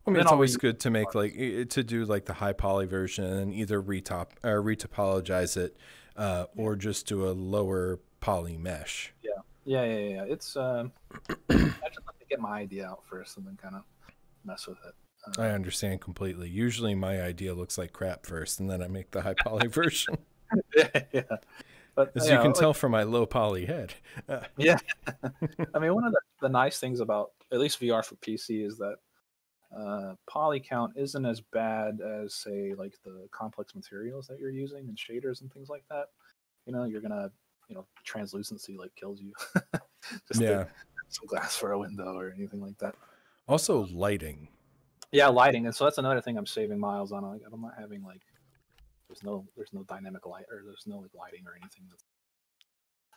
I mean, it's always good to make like to do like the high poly version and either retop or retopologize it, uh, or just do a lower poly mesh. Yeah, yeah, yeah, yeah. It's um, I just like to get my idea out first and then kind of mess with it. I understand completely. Usually my idea looks like crap first, and then I make the high poly version. Yeah, yeah. But, as you, you know, can like, tell from my low poly head. Uh. Yeah. I mean, one of the, the nice things about, at least V R for P C, is that uh, poly count isn't as bad as, say, like the complex materials that you're using and shaders and things like that. You know, you're going to, you know, translucency, like, kills you. Just yeah. Like, some glass for a window or anything like that. Also, lighting. Yeah, lighting, and so that's another thing I'm saving miles on. Like, I'm not having like there's no there's no dynamic light or there's no like lighting or anything that's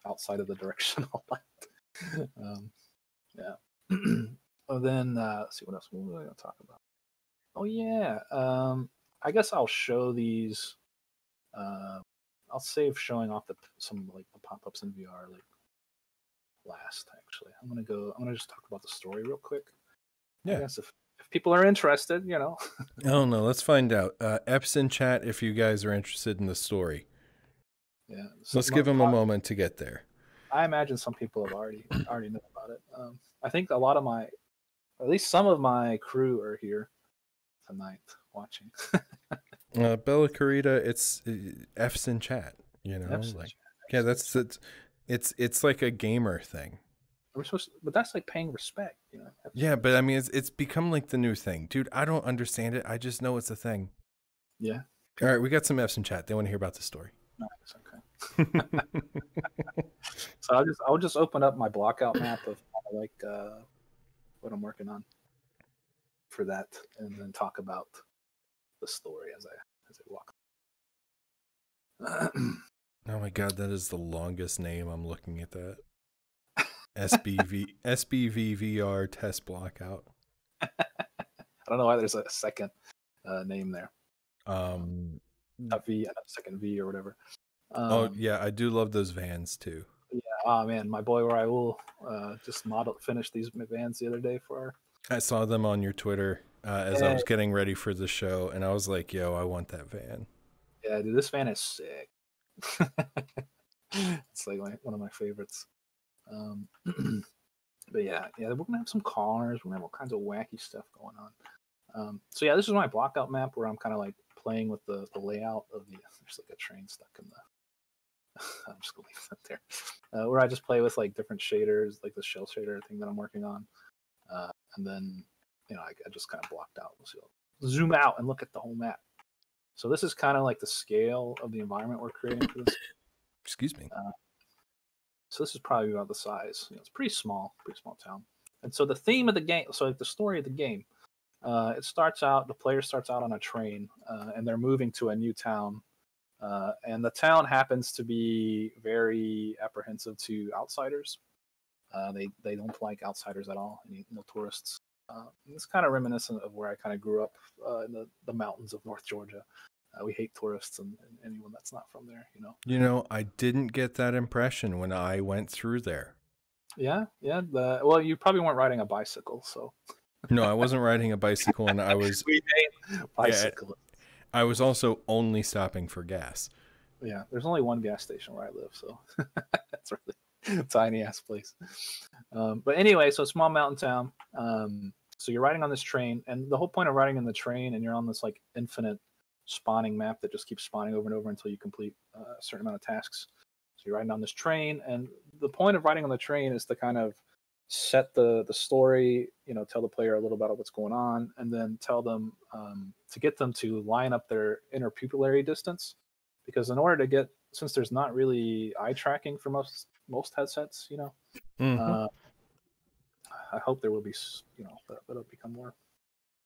outside of the directional light. um, yeah. Oh, then uh, let's see what else we were gonna talk about. Oh yeah, um, I guess I'll show these. Uh, I'll save showing off the some like the pop-ups in V R like last. Actually, I'm gonna go. I'm gonna just talk about the story real quick. Yeah. I guess if, If people are interested, you know. Oh no, let's find out. Uh, Eps in chat if you guys are interested in the story. Yeah. So let's give them a moment to get there. I imagine some people have already already know about it. Um, I think a lot of my, at least some of my crew are here tonight watching. uh, Bella Carita, it's uh, Eps in chat. You know, Eps like chat, yeah, that's it's, it's it's like a gamer thing. We're supposed to, but that's like paying respect, you know. Yeah, but I mean, it's it's become like the new thing, dude. I don't understand it. I just know it's a thing. Yeah. All right, we got some F's in chat. They want to hear about the story. Nice. Okay. So I'll just I'll just open up my blockout map of like uh, what I'm working on for that, and then talk about the story as I as I walk. Oh my god, that is the longest name. I'm looking at that. S B V S B V V R test blockout. I don't know why there's a second uh, name there. Um, not V, not second V or whatever. Um, oh yeah, I do love those vans too. Yeah, oh man, my boy Raul uh, just model finished these vans the other day for our... I saw them on your Twitter uh, as yeah. I was getting ready for the show, and I was like, "Yo, I want that van." Yeah, dude, this van is sick. It's like my, one of my favorites. Um, but yeah, yeah, we're gonna have some cars. We're gonna have all kinds of wacky stuff going on. Um, so yeah, this is my blockout map where I'm kind of like playing with the, the layout of the. There's like a train stuck in the. I'm just gonna leave that there. Uh, where I just play with like different shaders, like the shell shader thing that I'm working on, uh, and then you know I, I just kind of blocked out. So zoom out and look at the whole map. So this is kind of like the scale of the environment we're creating for this. Excuse me. Uh, So this is probably about the size. You know, it's pretty small, pretty small town. And so the theme of the game, so like the story of the game, uh, it starts out, the player starts out on a train, uh, and they're moving to a new town. Uh, and the town happens to be very apprehensive to outsiders. Uh, they, they don't like outsiders at all, any, no tourists. Uh, it's kind of reminiscent of where I kind of grew up uh, in the, the mountains of North Georgia. Uh, we hate tourists and, and anyone that's not from there, you know. You know, I didn't get that impression when I went through there. Yeah, yeah. The, well, you probably weren't riding a bicycle, so. No, I wasn't riding a bicycle, and I was. We hate bicyclists. I was also only stopping for gas. Yeah, there's only one gas station where I live, so that's really tiny ass place. Um, but anyway, so small mountain town. Um, so you're riding on this train, and the whole point of riding in the train, and you're on this like infinite spawning map that just keeps spawning over and over until you complete uh, a certain amount of tasks. So you're riding on this train, and the point of riding on the train is to kind of set the the story, you know, tell the player a little about what's going on, and then tell them um, to get them to line up their interpupillary distance, because in order to get, since there's not really eye tracking for most most headsets, you know, mm-hmm. uh, I hope there will be, you know, that it'll become more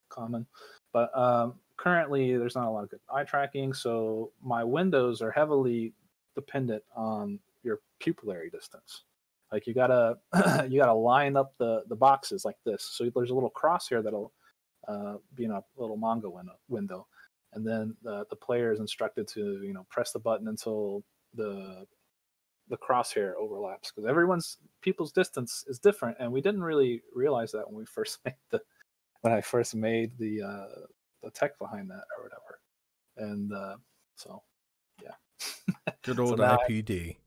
common, but um, currently there's not a lot of good eye tracking, so my windows are heavily dependent on your pupillary distance. Like you gotta you gotta line up the the boxes like this. So there's a little crosshair that'll uh, be in a little manga window, window, and then the the player is instructed to, you know, press the button until the the crosshair overlaps, because everyone's people's distance is different, and we didn't really realize that when we first made the when I first made the uh, the tech behind that or whatever, and uh, so yeah, good old so I P D. I,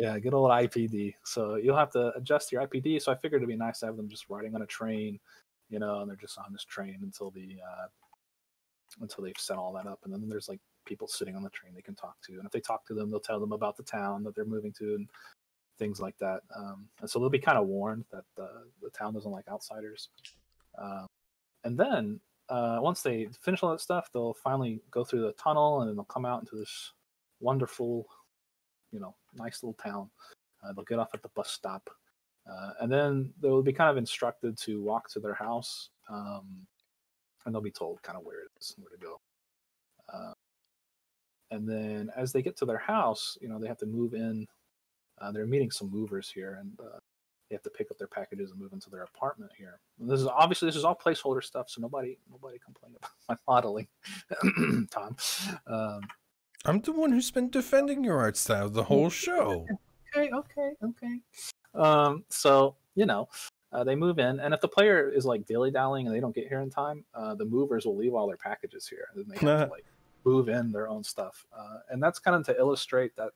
Yeah, good old I P D. So you'll have to adjust your I P D. So I figured it'd be nice to have them just riding on a train, you know, and they're just on this train until the uh, until they've set all that up. And then there's like people sitting on the train they can talk to. And if they talk to them, they'll tell them about the town that they're moving to and things like that. Um, and so they'll be kind of warned that the, the town doesn't like outsiders. Um, and then uh, once they finish all that stuff, they'll finally go through the tunnel, and then they'll come out into this wonderful, you know, nice little town. Uh, they'll get off at the bus stop, uh, and then they'll be kind of instructed to walk to their house, um, and they'll be told kind of where it is and where to go. Uh, and then as they get to their house, you know, they have to move in. Uh, they're meeting some movers here, and uh, they have to pick up their packages and move into their apartment here. And this is obviously this is all placeholder stuff, so nobody nobody complain about my modeling, Tom. Um, I'm the one who's been defending your art style the whole show. Okay, okay, okay. Um, so, you know, uh, they move in, and if the player is like dilly-dallying and they don't get here in time, uh, the movers will leave all their packages here, and then they have to like move in their own stuff. Uh, and that's kind of to illustrate that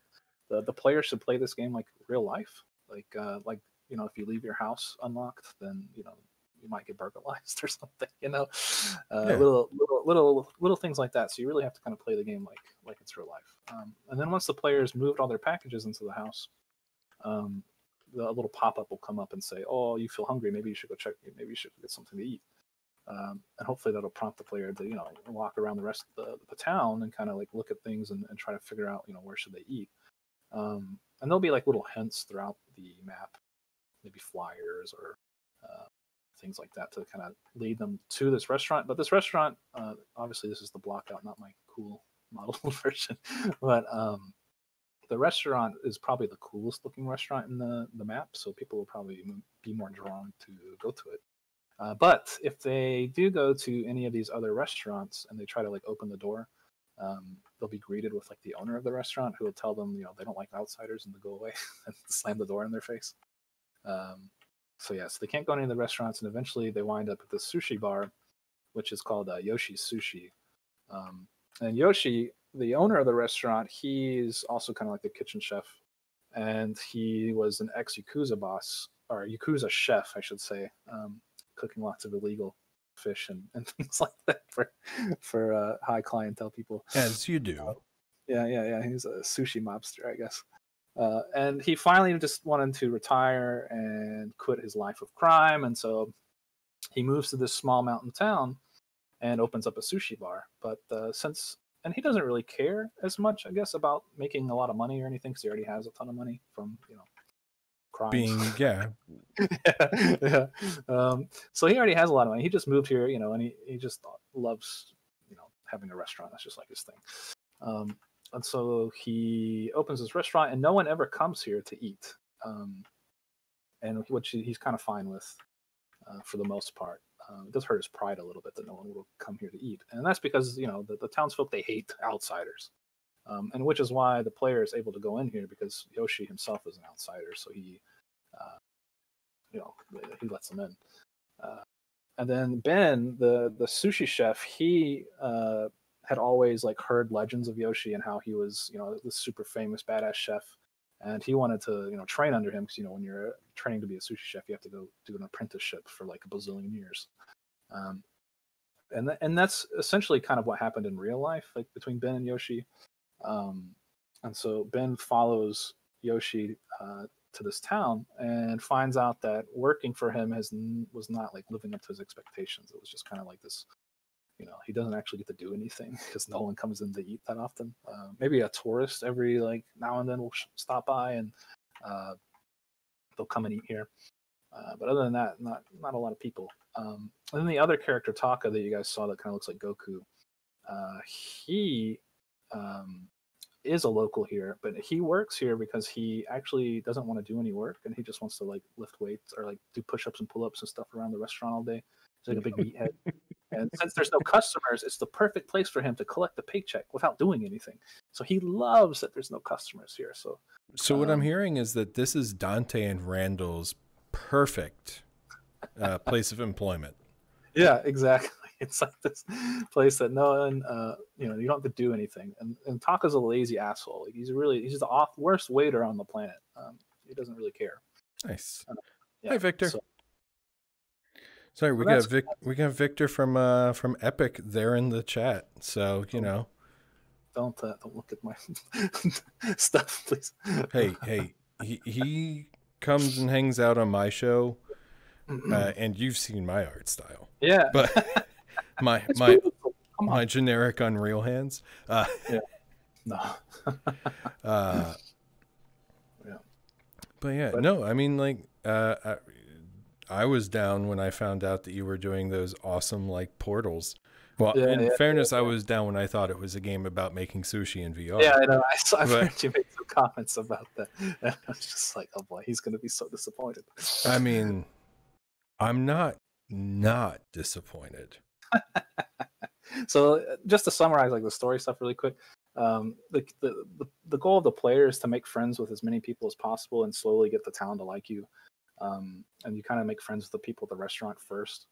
the the player should play this game like real life. Like, uh, like you know, if you leave your house unlocked, then you know you might get burglarized or something, you know, uh, yeah. little, little, little, little things like that. So you really have to kind of play the game like, like it's real life. Um, and then once the players moved all their packages into the house, um, the a little pop-up will come up and say, "Oh, you feel hungry? Maybe you should go check. Maybe you should get something to eat." Um, and hopefully that'll prompt the player to, you know, walk around the rest of the, the town and kind of like look at things and, and try to figure out, you know, where should they eat. Um, and there'll be like little hints throughout the map, maybe flyers or uh, things like that to kind of lead them to this restaurant. But this restaurant, uh, obviously this is the block out, not my cool modeled version, but um, the restaurant is probably the coolest looking restaurant in the, the map. So people will probably be more drawn to go to it. Uh, but if they do go to any of these other restaurants and they try to like open the door, um, they'll be greeted with like the owner of the restaurant who will tell them, you know, they don't like outsiders and to go away and slam the door in their face. Um, So yes, yeah, so they can't go into any of the restaurants, and eventually they wind up at this sushi bar, which is called uh, Yoshi's Sushi. Um, and Yoshi, the owner of the restaurant, he's also kind of like the kitchen chef, and he was an ex-Yakuza boss, or Yakuza chef, I should say, um, cooking lots of illegal fish and, and things like that for for uh, high clientele people. As you do. Uh, yeah, yeah, yeah. He's a sushi mobster, I guess. Uh, and he finally just wanted to retire and quit his life of crime. And so he moves to this small mountain town and opens up a sushi bar. But uh, since, and he doesn't really care as much, I guess, about making a lot of money or anything, because he already has a ton of money from, you know, crimes. Being, yeah. yeah, yeah. Um, so he already has a lot of money. He just moved here, you know, and he, he just loves, you know, having a restaurant. That's just like his thing. Um, And so he opens his restaurant, and no one ever comes here to eat, um, and which he's kind of fine with uh, for the most part. Um, it does hurt his pride a little bit that no one will come here to eat. And that's because, you know, the, the townsfolk, they hate outsiders. Um, and which is why the player is able to go in here, because Yoshi himself is an outsider. So he, uh, you know, he lets them in. Uh, and then Ben, the, the sushi chef, he uh, had always, like, heard legends of Yoshi and how he was, you know, this super famous badass chef. And he wanted to, you know, train under him, because, you know, when you're training to be a sushi chef, you have to go do an apprenticeship for like a bazillion years. Um, and th- and that's essentially kind of what happened in real life, like between Ben and Yoshi. Um, and so Ben follows Yoshi uh, to this town and finds out that working for him has n- was not like living up to his expectations. It was just kind of like this, you know, he doesn't actually get to do anything because no one comes in to eat that often. Uh, maybe a tourist every like now and then will sh- stop by and uh, they'll come and eat here. Uh, but other than that, not not a lot of people. Um, and then the other character, Taka, that you guys saw that kind of looks like Goku, uh, he um, is a local here, but he works here because he actually doesn't want to do any work, and he just wants to like lift weights or like do push-ups and pull-ups and stuff around the restaurant all day. He's like a big meathead. And since there's no customers, it's the perfect place for him to collect the paycheck without doing anything. So he loves that there's no customers here. So, so um, what I'm hearing is that this is Dante and Randall's perfect uh, place of employment. Yeah, exactly. It's like this place that no one, uh, you know, you don't have to do anything. And, and Taka's a lazy asshole. Like, he's really, he's the off, worst waiter on the planet. Um, he doesn't really care. Nice. Uh, yeah, Hi, Victor. So, Sorry, we well, got Vic, we got Victor from uh, from Epic there in the chat. So you know, don't uh, don't look at my stuff, please. Hey, hey, he he comes and hangs out on my show, uh, and you've seen my art style. Yeah, but my my my generic Unreal hands. Uh, yeah, no. uh, yeah, but yeah, but, no. I mean, like, uh. I, I was down when I found out that you were doing those awesome like portals. Well, yeah, in yeah, fairness, yeah. I was down when I thought it was a game about making sushi in V R. Yeah, I know. I saw but, heard you make some comments about that. And I was just like, oh boy, he's going to be so disappointed. I mean, I'm not not disappointed. So just to summarize like the story stuff really quick, um, the, the the the goal of the player is to make friends with as many people as possible and slowly get the town to like you. Um, and you kind of make friends with the people at the restaurant first,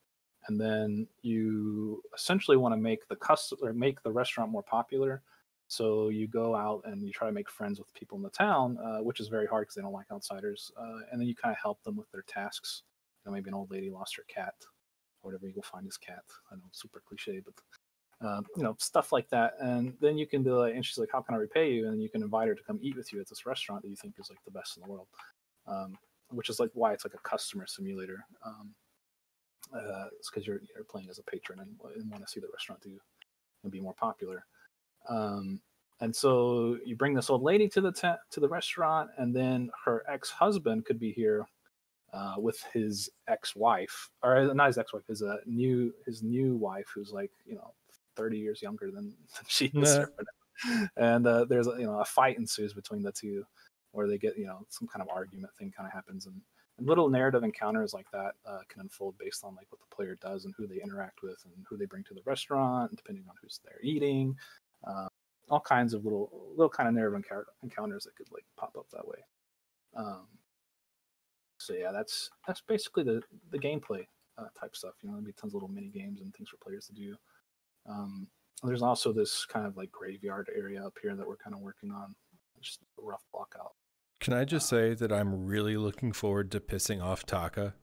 and then you essentially want to make the custom or make the restaurant more popular. So you go out and you try to make friends with people in the town, uh, which is very hard because they don't like outsiders. Uh, and then you kind of help them with their tasks. You know, maybe an old lady lost her cat, or whatever. You go find his cat. I know, super cliche, but um, you know, stuff like that. And then you can be like, and she's like, "How can I repay you?" And then you can invite her to come eat with you at this restaurant that you think is like the best in the world. Um, Which is like why it's like a customer simulator. Um, uh, it's because you're you're playing as a patron and, and want to see the restaurant do and be more popular. Um, and so you bring this old lady to the te- to the restaurant, and then her ex-husband could be here uh, with his ex-wife, or not his ex-wife, his uh, new his new wife, who's like you know thirty years younger than, than she is. Nah. And uh, there's you know a fight ensues between the two. Where they get, you know, some kind of argument thing kind of happens, and, and little narrative encounters like that uh, can unfold based on like what the player does and who they interact with and who they bring to the restaurant, and depending on who's there eating, uh, all kinds of little little kind of narrative encounter, encounters that could like pop up that way. Um, so yeah, that's that's basically the the gameplay uh, type stuff. You know, there'll be tons of little mini games and things for players to do. Um, there's also this kind of like graveyard area up here that we're kind of working on, just a rough block out. Can I just say that I'm really looking forward to pissing off Taka?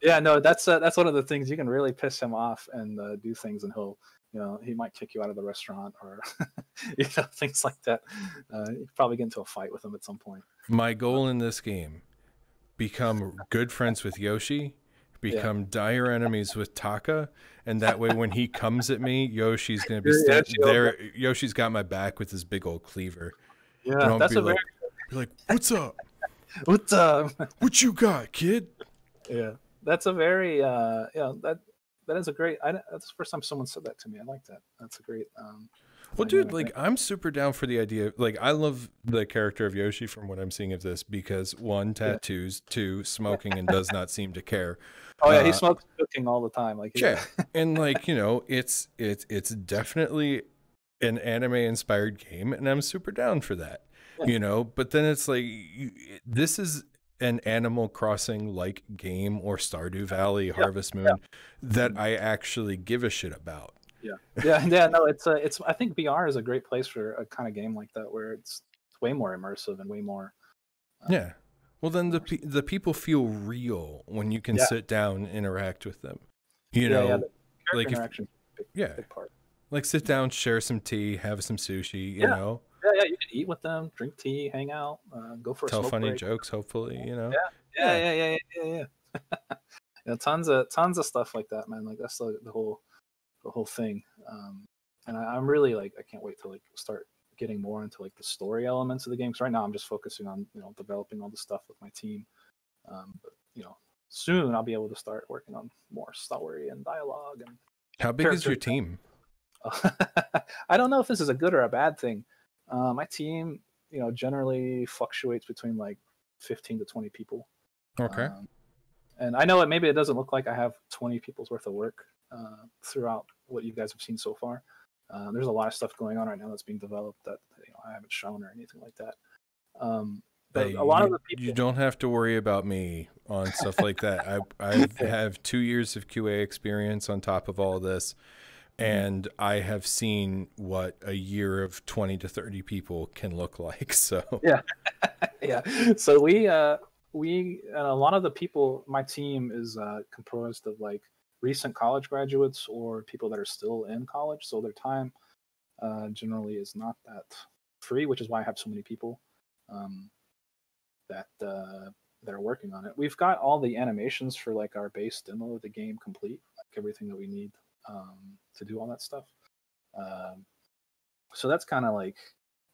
Yeah, no, that's uh, that's one of the things. You can really piss him off and uh, do things, and he'll, you know, he might kick you out of the restaurant or, you know, things like that. Uh, you could probably get into a fight with him at some point. My goal in this game: become good friends with Yoshi, become yeah. dire enemies with Taka, and that way, when he comes at me, Yoshi's gonna be yeah, standing yeah, there. Yoshi's got my back with his big old cleaver. Yeah, that's a like, very. You're like, what's up? What's up? What you got, kid? Yeah, that's a very, uh, yeah, that that is a great. I, that's the first time someone said that to me. I like that. That's a great. Um, Well, dude, like, I'm super down for the idea. Like, I love the character of Yoshi from what I'm seeing of this because, one, tattoos, yeah. two, smoking and does not seem to care. Oh, yeah, uh, he smokes cooking all the time. Like, yeah. yeah. And, like, you know, it's, it's, it's definitely an anime-inspired game, and I'm super down for that, yeah. you know? But then it's like, you, this is an Animal Crossing-like game or Stardew Valley, yeah. Harvest Moon, yeah. that I actually give a shit about. Yeah, yeah, yeah. No, it's uh, it's. I think V R is a great place for a kind of game like that, where it's way more immersive and way more. Uh, yeah. Well, then the pe the people feel real when you can yeah. sit down, and interact with them. You yeah, know, yeah, the like interaction. If, big, yeah. Big part. Like sit down, share some tea, have some sushi. You yeah. know. Yeah, yeah. You can eat with them, drink tea, hang out, uh, go for a tell smoke funny break. jokes. Hopefully, you know. Yeah, yeah, yeah, yeah, yeah, yeah. yeah. yeah tons of tons of stuff like that, man. Like that's the, the whole. the whole thing. Um, and I, I'm really like, I can't wait to like start getting more into like the story elements of the game. Cause right now I'm just focusing on, you know, developing all the stuff with my team. Um, but you know, soon I'll be able to start working on more story and dialogue. And how big is your team? I don't know if this is a good or a bad thing. Uh, my team, you know, generally fluctuates between like fifteen to twenty people. Okay. Um, and I know it, maybe it doesn't look like I have twenty people's worth of work, Uh, throughout what you guys have seen so far. Uh, there's a lot of stuff going on right now that's being developed that you know, I haven't shown or anything like that. Um, but hey, a lot you, of the people... You don't have to worry about me on stuff like that. I, I have two years of Q A experience on top of all of this, and I have seen what a year of twenty to thirty people can look like. So yeah, yeah. So we, uh, we and a lot of the people, my team is uh, composed of like recent college graduates or people that are still in college, so their time uh, generally is not that free, which is why I have so many people um, that uh, that are working on it. We've got all the animations for like our base demo of the game complete, like everything that we need um, to do all that stuff. Um, so that's kind of like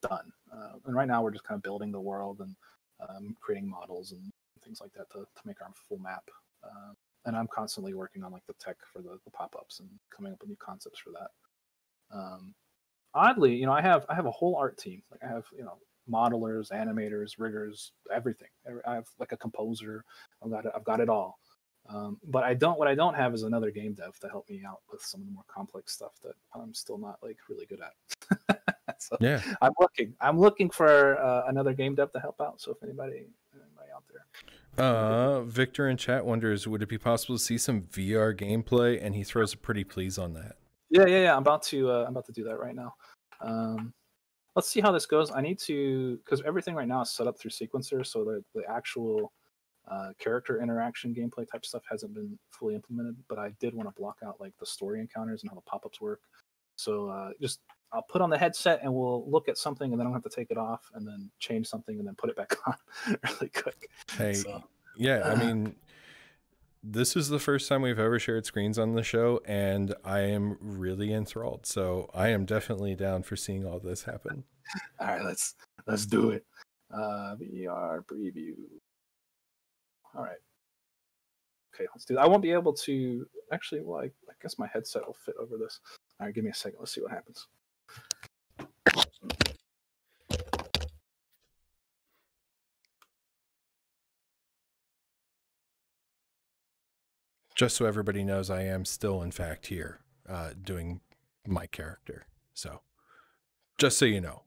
done. Uh, and right now we're just kind of building the world and um, creating models and things like that to, to make our full map. Uh, And I'm constantly working on like the tech for the, the pop-ups and coming up with new concepts for that. Um, oddly, you know, I have I have a whole art team. Like I have you know modelers, animators, riggers, everything. I have like a composer. I've got it, I've got it all. Um, but I don't. What I don't have is another game dev to help me out with some of the more complex stuff that I'm still not like really good at. So yeah. I'm looking. I'm looking for uh, another game dev to help out. So if anybody, anybody out there. Uh, Victor in chat wonders, would it be possible to see some V R gameplay? And he throws a pretty please on that. Yeah, yeah, yeah. I'm about to, uh, I'm about to do that right now. Um, let's see how this goes. I need to, because everything right now is set up through sequencer, so the the actual uh, character interaction gameplay type stuff hasn't been fully implemented. But I did want to block out like the story encounters and how the pop-ups work. So uh, just I'll put on the headset and we'll look at something, and then I'll have to take it off and then change something and then put it back on really quick. Hey, so, yeah, uh, I mean, this is the first time we've ever shared screens on the show, and I am really enthralled. So I am definitely down for seeing all this happen. All right, let's let's do it. Uh, V R preview. All right. Okay, let's do that. I won't be able to actually. Well, I, I guess my headset will fit over this. All right, give me a second. Let's see what happens. Just so everybody knows, I am still, in fact, here uh, doing my character. So, just so you know.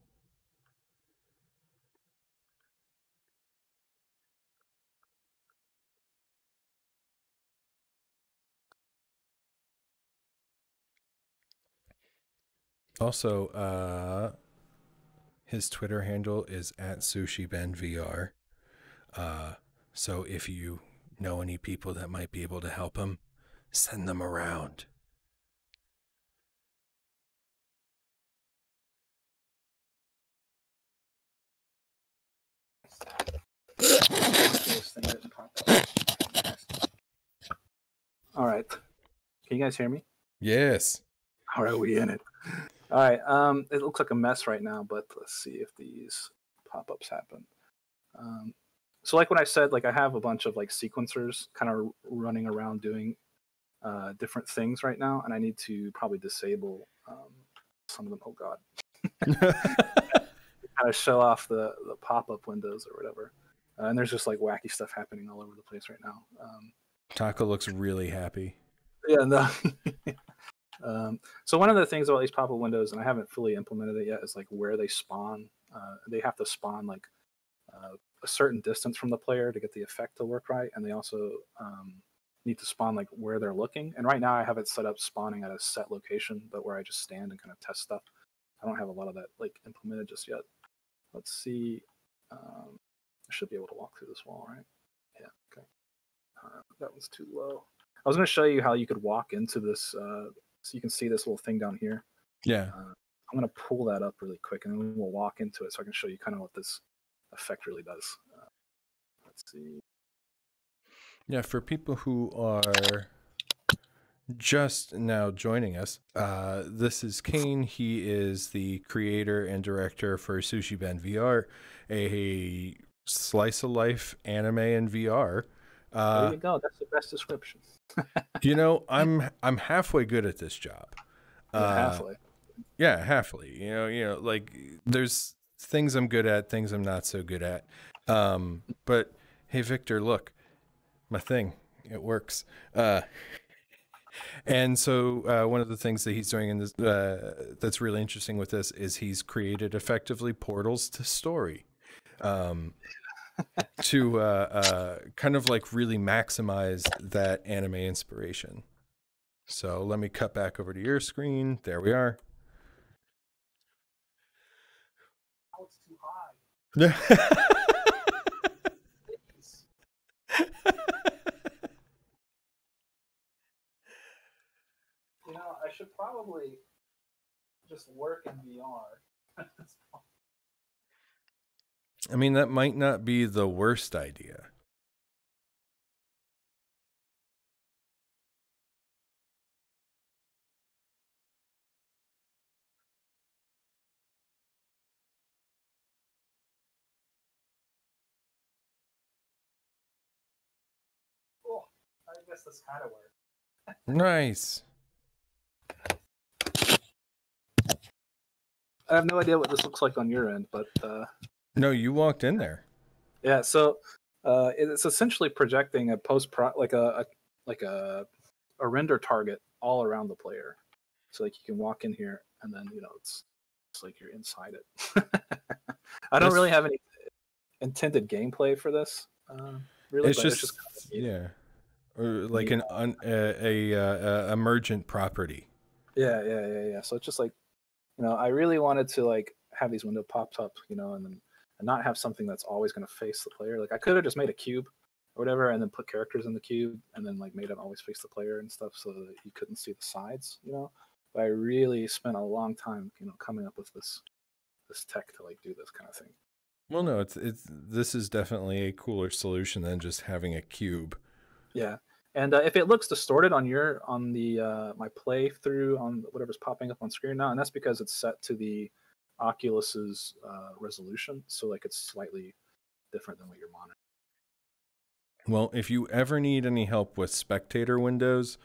Also, uh, his Twitter handle is at Sushi Ben V R. Uh, so if you know any people that might be able to help him, send them around. All right. Can you guys hear me? Yes. All right, we in it. All right, um, it looks like a mess right now, but let's see if these pop-ups happen. Um, so like what I said, like I have a bunch of like sequencers kind of running around doing uh, different things right now, and I need to probably disable um, some of them. Oh, God. Kind of show off the, the pop-up windows or whatever. Uh, and there's just like wacky stuff happening all over the place right now. Um, Taco looks really happy. Yeah, no. um, so one of the things about these pop-up windows, and I haven't fully implemented it yet, is like where they spawn. Uh, they have to spawn like uh, a certain distance from the player to get the effect to work right, and they also um, need to spawn like where they're looking. And right now, I have it set up spawning at a set location, but where I just stand and kind of test stuff. I don't have a lot of that like implemented just yet. Let's see. Um, I should be able to walk through this wall, right? Yeah. Okay. Uh, that one's too low. I was going to show you how you could walk into this. Uh, so you can see this little thing down here. Yeah. Uh, I'm going to pull that up really quick, and then we'll walk into it so I can show you kind of what this effect really does. Uh, let's see. Yeah, for people who are just now joining us, uh, this is Kane. He is the creator and director for Sushi Ben V R, a slice of life anime in V R. Uh, there you go. That's the best description. You know, I'm I'm halfway good at this job. Uh, halfway. Yeah, halfway. You know, you know, like there's things I'm good at, things I'm not so good at. Um, but hey, Victor, look, my thing, it works. Uh, and so uh, one of the things that he's doing in this uh, that's really interesting with this is he's created effectively portals to story. Um, to uh, uh, kind of like really maximize that anime inspiration. So let me cut back over to your screen. There we are. Oh, it's too high. You know, I should probably just work in V R. I mean, that might not be the worst idea. Cool. I guess this kind of works. Nice. I have no idea what this looks like on your end, but... Uh... No, you walked in there. Yeah, so uh, it's essentially projecting a post pro like a, a like a a render target all around the player. So like you can walk in here, and then you know it's it's like you're inside it. I don't That's, really have any intended gameplay for this. Uh, really, it's just, it's just kind of, yeah, or like yeah. an un, a, a, a emergent property. Yeah, yeah, yeah, yeah. So it's just like you know, I really wanted to like have these window popped up, you know, and then. And not have something that's always going to face the player. Like I could have just made a cube or whatever and then put characters in the cube and then like made it always face the player and stuff so that you couldn't see the sides, you know. But I really spent a long time, you know, coming up with this this tech to like do this kind of thing. Well, no, it's it's this is definitely a cooler solution than just having a cube. Yeah. And uh, if it looks distorted on your on the uh my playthrough on whatever's popping up on screen now, and that's because it's set to the Oculus's uh, resolution, so like it's slightly different than what you're monitoring. Well, if you ever need any help with spectator windows,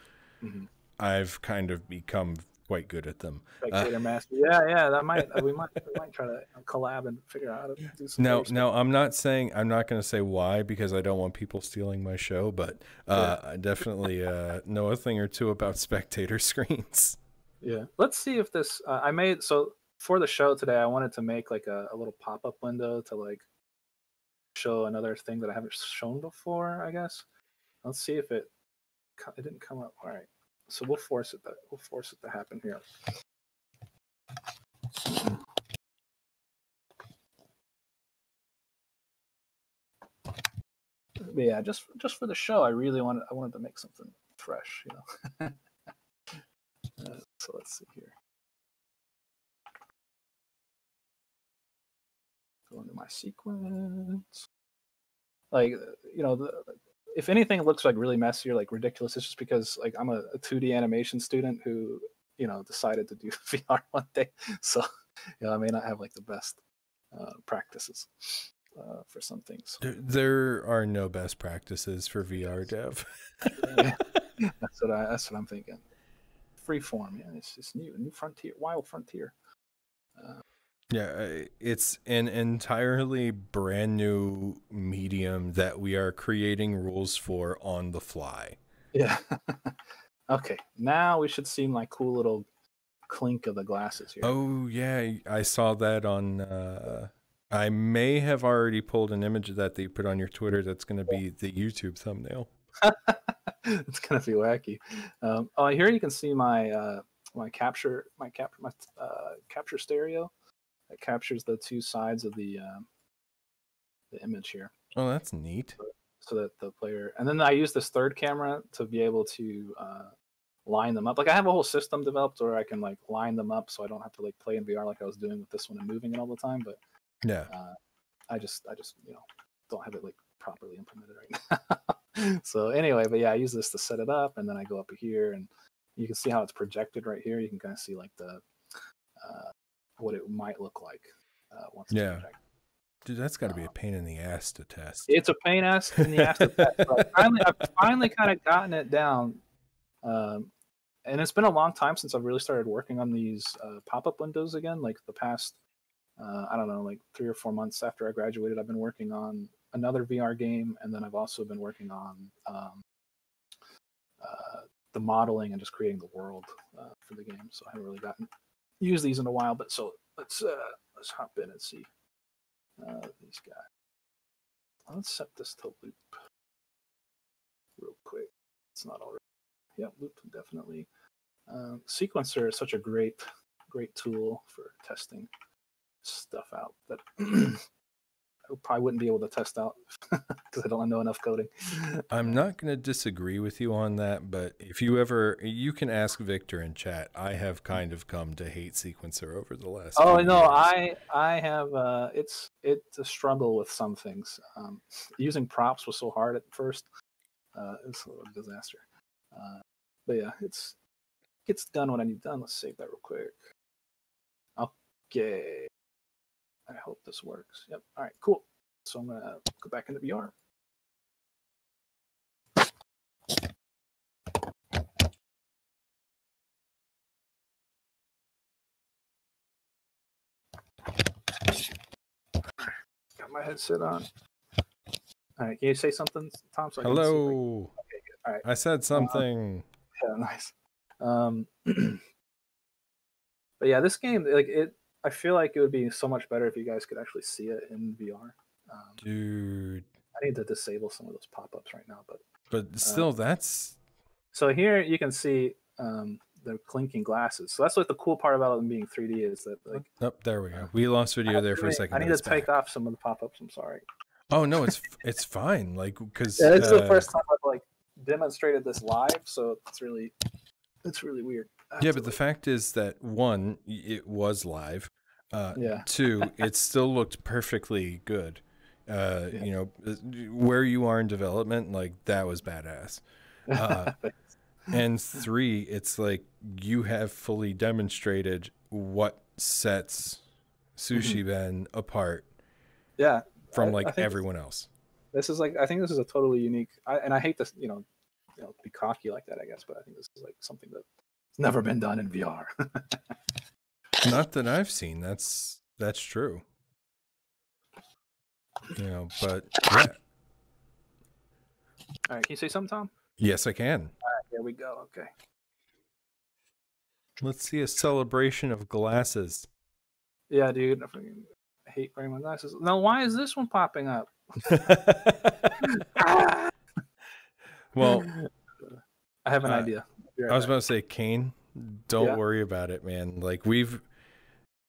mm-hmm. I've kind of become quite good at them. Spectator uh, master, yeah, yeah, that might we might we might try to collab and figure out how to do some. Now, now I'm not saying I'm not going to say why because I don't want people stealing my show, but uh, yeah. I definitely uh, know a thing or two about spectator screens. Yeah, let's see if this uh, I made so. For the show today, I wanted to make like a, a little pop-up window to like show another thing that I haven't shown before, I guess. Let's see if it it didn't come up. All right, so we'll force it. To, we'll force it to happen here. But yeah, just just for the show, I really wanted I wanted to make something fresh, you know. uh, so let's see here. Go into my sequence. Like, you know, the, if anything looks like really messy or like ridiculous, it's just because like I'm a, a two D animation student who, you know, decided to do V R one day. So, you know, I may not have like the best uh, practices uh, for some things. There, there are no best practices for V R dev. Yeah, that's what I. That's what I'm thinking. Freeform, yeah, it's it's new, new frontier, wild frontier. Uh, yeah, it's an entirely brand new medium that we are creating rules for on the fly. Yeah. Okay, now we should seem like cool little clink of the glasses here. Oh, yeah, I saw that on... Uh, I may have already pulled an image of that that you put on your Twitter that's going to be the YouTube thumbnail. It's going to be wacky. Um, oh, here you can see my uh, my capture my capture my uh, capture stereo. It captures the two sides of the uh, the image here. Oh, that's neat. So, so that the player, and then I use this third camera to be able to uh, line them up. Like I have a whole system developed where I can like line them up, so I don't have to like play in V R like I was doing with this one and moving it all the time. But yeah, uh, I just I just you know don't have it like properly implemented right now. So anyway, but yeah, I use this to set it up, and then I go up here, and you can see how it's projected right here. You can kind of see like the uh, what it might look like uh, once it's yeah. projected. Dude, that's got to um, be a pain in the ass to test. It's a pain ass in the ass to test. But finally, I've finally kind of gotten it down, um, and it's been a long time since I've really started working on these uh, pop-up windows again. Like the past, uh, I don't know, like three or four months after I graduated, I've been working on another V R game, and then I've also been working on um, uh, the modeling and just creating the world uh, for the game. So I haven't really gotten used these in a while. But so let's uh, let's hop in and see uh, these guys. Let's set this to loop real quick. It's not already. Yeah, loop definitely. Um, Sequencer is such a great great tool for testing stuff out that. I probably wouldn't be able to test out because I don't know enough coding. I'm not going to disagree with you on that, but if you ever, you can ask Victor in chat. I have kind of come to hate Sequencer over the last. Oh no, years. I I have. Uh, it's it's a struggle with some things. Um, using props was so hard at first. Uh, it was a little disaster. Uh, but yeah, it's it's done when I need done. Let's save that real quick. Okay. I hope this works. Yep. All right, cool. So I'm going to go back into V R. Got my headset on. All right, can you say something, Tom? So I Hello. Can see, like, okay, all right. I said something. Um, yeah, nice. Um, but yeah, this game, like it, I feel like it would be so much better if you guys could actually see it in V R. Um, Dude, I need to disable some of those pop-ups right now, but but still, uh, that's so here you can see um, the clinking glasses. So that's like the cool part about them being three D is that like. Nope, there we go. We lost video there for a second. I need to take off some of the pop-ups. I'm sorry. Oh no, it's it's fine. Like because yeah, it's uh... the first time I've like demonstrated this live, so it's really it's really weird. Yeah, but the fact is that one, it was live. Uh, yeah. Two, it still looked perfectly good. Uh, yeah. You know, where you are in development, like that was badass. Uh, and three, it's like you have fully demonstrated what sets Sushi mm-hmm. Ben apart. Yeah. From I, like I think everyone else. This is like I think this is a totally unique. I, and I hate this, you know, you know, be cocky like that, I guess. But I think this is like something that. Never been done in V R. Not that I've seen. That's that's true. You know, but yeah. All right, can you say something, Tom? Yes, I can. All right, there we go. Okay. Let's see a celebration of glasses. Yeah, dude. I hate wearing my glasses. Now, why is this one popping up? Well, I have an uh, idea. Right I was about to say, Kane, don't yeah. worry about it, man. Like we've,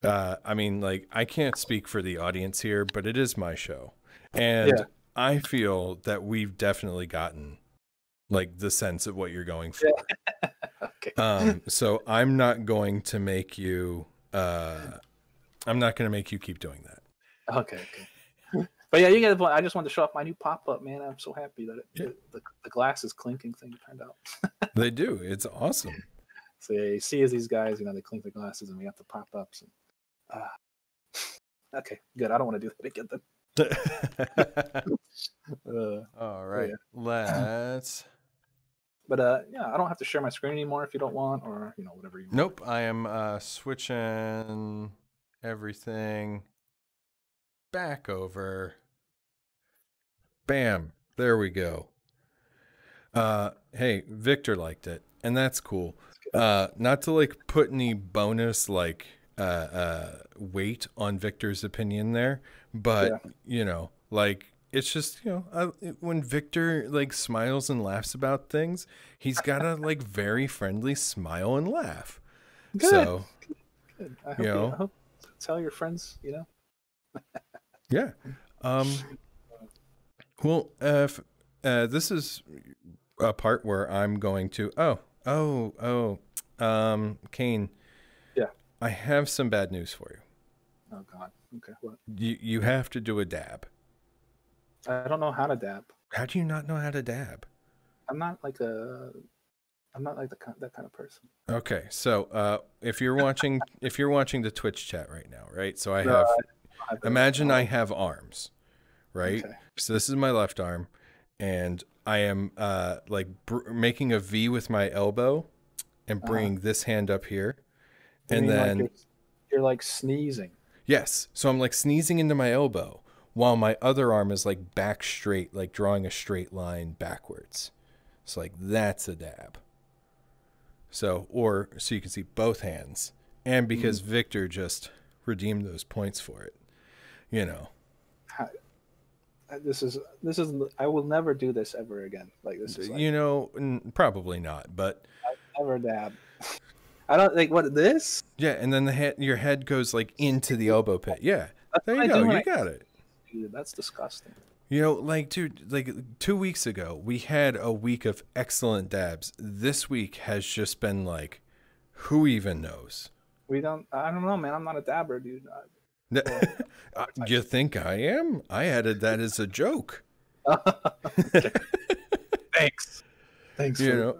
uh, I mean, like I can't speak for the audience here, but it is my show. And yeah. I feel that we've definitely gotten like the sense of what you're going for. Yeah. Okay. Um, so I'm not going to make you, uh, I'm not going to make you keep doing that. Okay. Okay. But yeah, you get the point. I just wanted to show off my new pop-up, man. I'm so happy that it, yeah. it, the, the glasses clinking thing turned out. They do. It's awesome. So yeah, you see as these guys, you know, they clink the glasses and we have the pop-ups. And, uh, okay, good. I don't want to do that again then. uh, All right. Oh, yeah. Let's... But uh, yeah, I don't have to share my screen anymore if you don't want or, you know, whatever you want. Nope. I am uh, switching... everything back over. Bam. There we go. Uh, hey, Victor liked it, and that's cool. Uh, not to like put any bonus like uh, uh, weight on Victor's opinion there, but yeah. you know, like it's just you know I, when Victor like smiles and laughs about things, he's got a like very friendly smile and laugh. Good. So, Good. I hope you know, you, I hope, tell your friends, you know. yeah. Um. Well, uh, if, uh, this is a part where I'm going to. Oh. Oh, oh, um, Kane. Yeah. I have some bad news for you. Oh God. Okay. What? You you have to do a dab. I don't know how to dab. How do you not know how to dab? I'm not like a, I'm not like the that kind of person. Okay, so uh, if you're watching, if you're watching the Twitch chat right now, right? So I have. Uh, imagine I have arms, right? Okay. So this is my left arm, and I am uh, like br making a V with my elbow and bringing uh -huh. this hand up here. You and then like you're, you're like sneezing. Yes. So I'm like sneezing into my elbow while my other arm is like back straight, like drawing a straight line backwards. So like that's a dab. So or so you can see both hands. And because mm. Victor just redeemed those points for it, you know. How This is this is I will never do this ever again. Like this is like, you know n probably not, but I've never dab. I don't like what this. Yeah, and then the head, your head goes like into the elbow pit. Yeah, that's there you go. You I got it. Dude, that's disgusting. You know, like dude, like two weeks ago we had a week of excellent dabs. This week has just been like, who even knows? We don't. I don't know, man. I'm not a dabber, dude. I, Do you think I am? I added that as a joke. Thanks. Thanks. You know,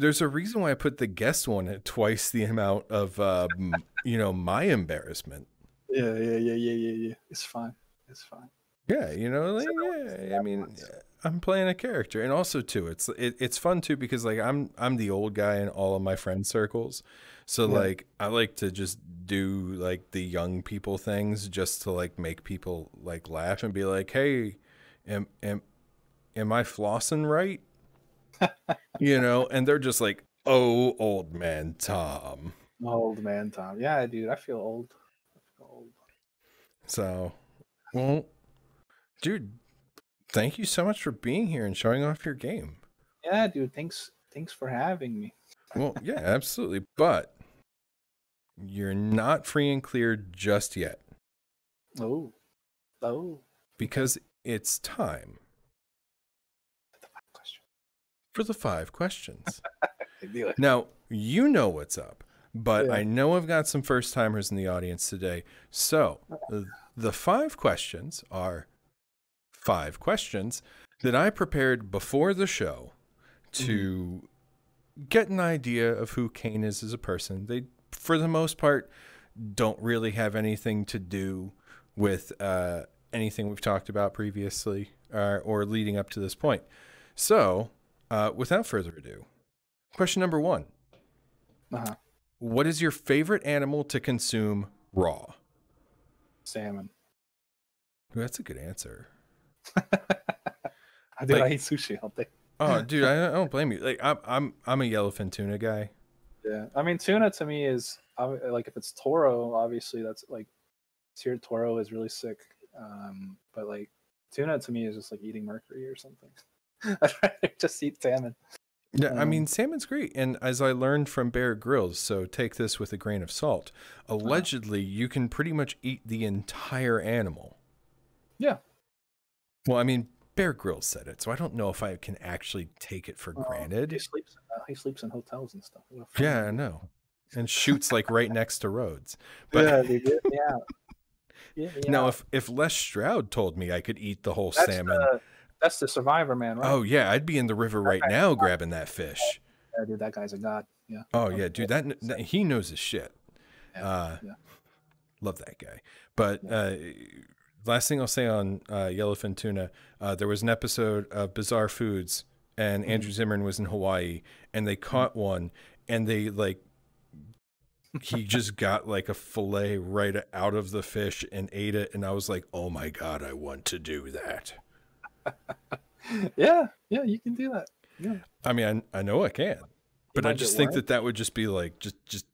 there's a reason why I put the guest one at twice the amount of, um, you know, my embarrassment. Yeah, yeah, yeah, yeah, yeah, yeah. It's fine. It's fine. Yeah, you know, like, yeah. I mean, I'm playing a character, and also too, it's it, it's fun too because like I'm I'm the old guy in all of my friend circles. So yeah. like I like to just do like the young people things just to like make people like laugh and be like, hey, am am am I flossing right? You know, and they're just like, oh, old man Tom. Old man Tom. Yeah, dude, I feel old. I feel old. So, well, dude, thank you so much for being here and showing off your game. Yeah, dude, thanks thanks for having me. Well, yeah, absolutely, but you're not free and clear just yet. Oh. Oh. Because it's time. For the five questions. For the five questions. I knew it. Now, you know what's up, but yeah. I know I've got some first-timers in the audience today. So, the five questions are five questions that I prepared before the show to mm-hmm. get an idea of who Kane is as a person. They for the most part, don't really have anything to do with uh, anything we've talked about previously uh, or leading up to this point. So, uh, without further ado, question number one. Uh-huh. What is your favorite animal to consume raw? Salmon. Ooh, that's a good answer. I do. Like, I eat sushi all day. Oh, dude, I don't blame you. Like, I'm, I'm, I'm a yellowfin tuna guy. Yeah, I mean, tuna to me is like if it's Toro, obviously that's like tiered Toro is really sick. Um, but like tuna to me is just like eating mercury or something. I'd rather just eat salmon. Yeah, um, I mean, salmon's great. And as I learned from Bear Grylls, so take this with a grain of salt. Allegedly, wow. you can pretty much eat the entire animal. Yeah. Well, I mean, Bear Grylls said it, so I don't know if I can actually take it for oh, granted. He sleeps, uh, he sleeps in hotels and stuff. Yeah, I know. And shoots like right next to roads. But yeah, they do. Yeah. Yeah, yeah. Now, if, if Les Stroud told me I could eat the whole that's salmon. The, that's the Survivor Man, right? Oh, yeah. I'd be in the river right okay. now grabbing that fish. Yeah, dude, that guy's a god. Yeah. Oh, yeah, dude. That, that he knows his shit. Yeah, uh, yeah. Love that guy. But... Yeah. Uh, last thing I'll say on uh, yellowfin tuna, uh, there was an episode of Bizarre Foods, and Andrew Zimmern was in Hawaii, and they caught one, and they like he just got like a fillet right out of the fish and ate it. And I was like, oh my God, I want to do that. Yeah. Yeah. You can do that. Yeah. I mean, I, I know I can, but I just think that that would just be like, just, just,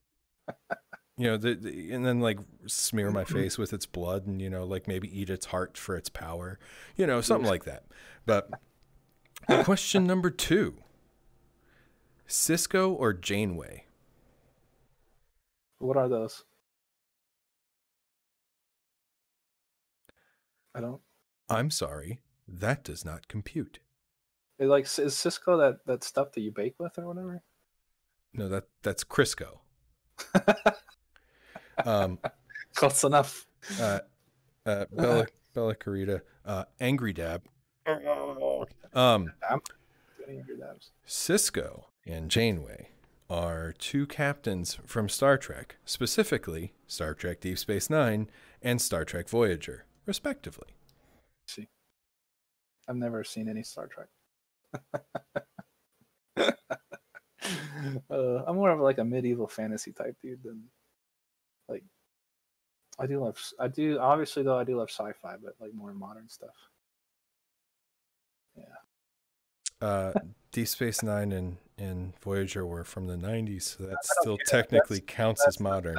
you know, the, the, and then like smear my face with its blood and, you know, like maybe eat its heart for its power, you know, something like that. But question number two, Cisco or Janeway? What are those? I don't. I'm sorry. That does not compute. It like, is Cisco that, that stuff that you bake with or whatever? No, that that's Crisco. um, Close enough. Uh, uh, Bella, Bella Carita, uh, Angry Dab. Um, Cisco and Janeway are two captains from Star Trek, specifically Star Trek Deep Space Nine and Star Trek Voyager, respectively. See, I've never seen any Star Trek. Uh, I'm more of like a medieval fantasy type dude than like I do love I do obviously though I do love sci-fi, but like more modern stuff. Yeah. Uh, Deep Space Nine and, and Voyager were from the nineties, so that still technically counts as modern.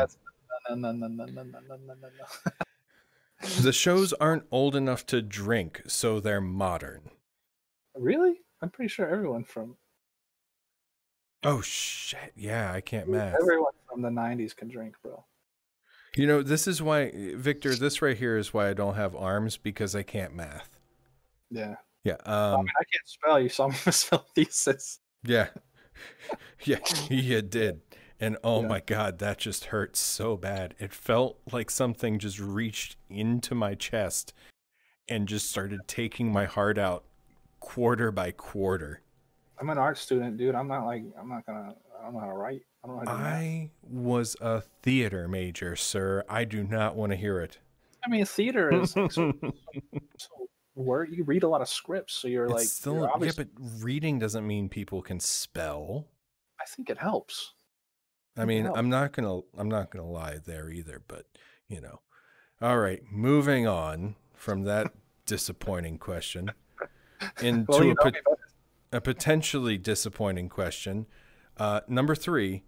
The shows aren't old enough to drink, so they're modern. Really? I'm pretty sure everyone from Oh shit! Yeah, I can't math. Everyone from the nineties can drink, bro. You know, this is why, Victor. This right here is why I don't have arms, because I can't math. Yeah. Yeah. Um, I mean, I can't spell. You saw me spell thesis. Yeah. Yeah, you did. And oh yeah. my God, that just hurt so bad. It felt like something just reached into my chest and just started taking my heart out, quarter by quarter. I'm an art student, dude. I'm not like, I'm not gonna, I don't know how to write. I don't know how to do I math. was a theater major, sir. I do not want to hear it. I mean, theater is like so, so word. You read a lot of scripts, so you're it's like, still, you're obviously... yeah, but reading doesn't mean people can spell. I think it helps. I, I mean, helps. I'm not gonna, I'm not gonna lie there either, but you know, all right, moving on from that disappointing question into well, a. A potentially disappointing question. Uh, number three,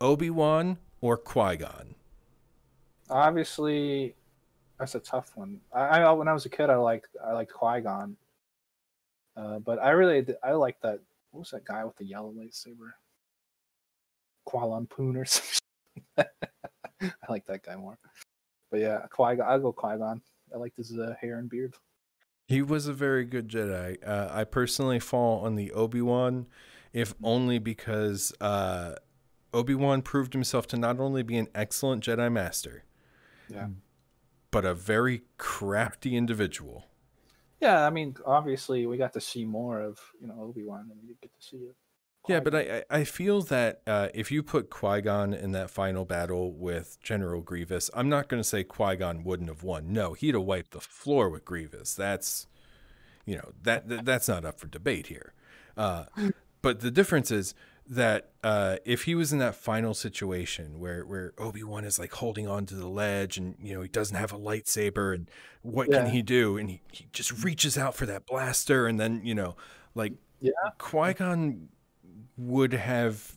Obi-Wan or Qui-Gon? Obviously, that's a tough one. I, I when I was a kid, I liked I liked Qui-Gon, uh, but I really I liked that. What was that guy with the yellow lightsaber? Kualan Poon or something. I like that guy more. But yeah, Qui-Gon. I'll go Qui-Gon. I liked his uh, hair and beard. He was a very good Jedi. Uh, I personally fall on the Obi-Wan, if only because uh, Obi-Wan proved himself to not only be an excellent Jedi Master, yeah, but a very crafty individual. Yeah, I mean, obviously we got to see more of you know Obi-Wan, and we didn't get to see it. Yeah, but I, I feel that uh, if you put Qui-Gon in that final battle with General Grievous, I'm not going to say Qui-Gon wouldn't have won. No, he'd have wiped the floor with Grievous. That's, you know, that, that that's not up for debate here. Uh, but the difference is that uh, if he was in that final situation where, where Obi-Wan is like holding on to the ledge and, you know, he doesn't have a lightsaber and what yeah. can he do? And he, he just reaches out for that blaster and then, you know, like yeah. Qui-Gon... would have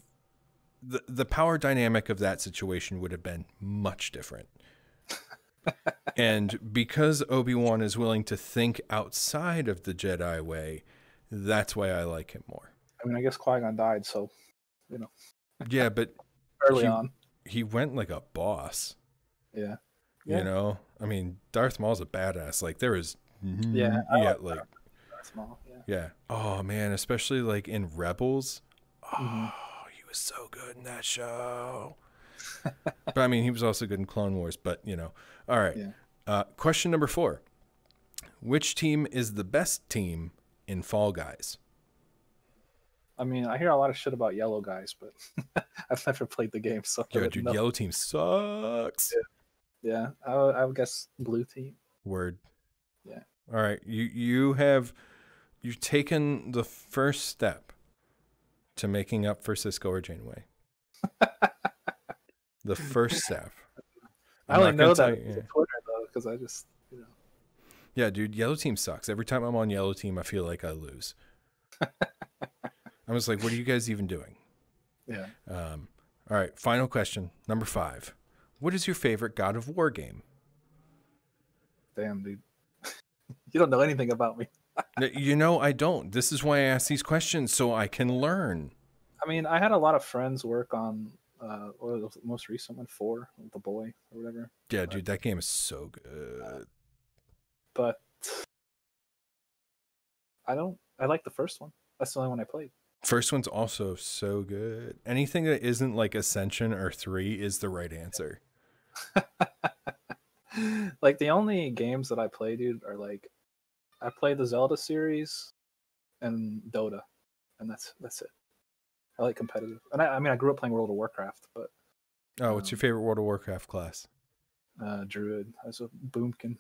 the the power dynamic of that situation would have been much different. And because Obi-Wan is willing to think outside of the Jedi way, that's why I like him more. I mean, I guess Qui-Gon died, so you know. Yeah, but early he, on, he went like a boss. Yeah. yeah. You know, I mean, Darth Maul's a badass. Like there is yeah, yeah, like Darth Maul. Yeah. yeah. Oh man, especially like in Rebels. Oh, he was so good in that show. But I mean, he was also good in Clone Wars, but you know, all right. Yeah. Uh, question number four, which team is the best team in Fall Guys? I mean, I hear a lot of shit about Yellow Guys, but I've never played the game. So Yo, dude, know. Yellow team sucks. Yeah. yeah. I, would, I would guess blue team. Word. Yeah. All right. You, you have, you've taken the first step to making up for Cisco or Janeway. The first staff. I only know that because of Twitter, though, because I just, you know. Yeah, dude, yellow team sucks. Every time I'm on yellow team, I feel like I lose. I'm just like, what are you guys even doing? Yeah. Um, all right, final question, number five. What is your favorite God of War game? Damn, dude. You don't know anything about me. You know, I don't. This is why I ask these questions, so I can learn. I mean, I had a lot of friends work on uh, or the most recent one, four, The Boy, or whatever. Yeah, but, dude, that game is so good. Uh, but I don't. I like the first one. That's the only one I played. First one's also so good. Anything that isn't like Ascension or three is the right answer. Like, the only games that I play, dude, are like, I play the Zelda series and Dota, and that's that's it. I like competitive. And I, I mean, I grew up playing World of Warcraft, but... Oh, um, what's your favorite World of Warcraft class? Uh, Druid. I was a boomkin.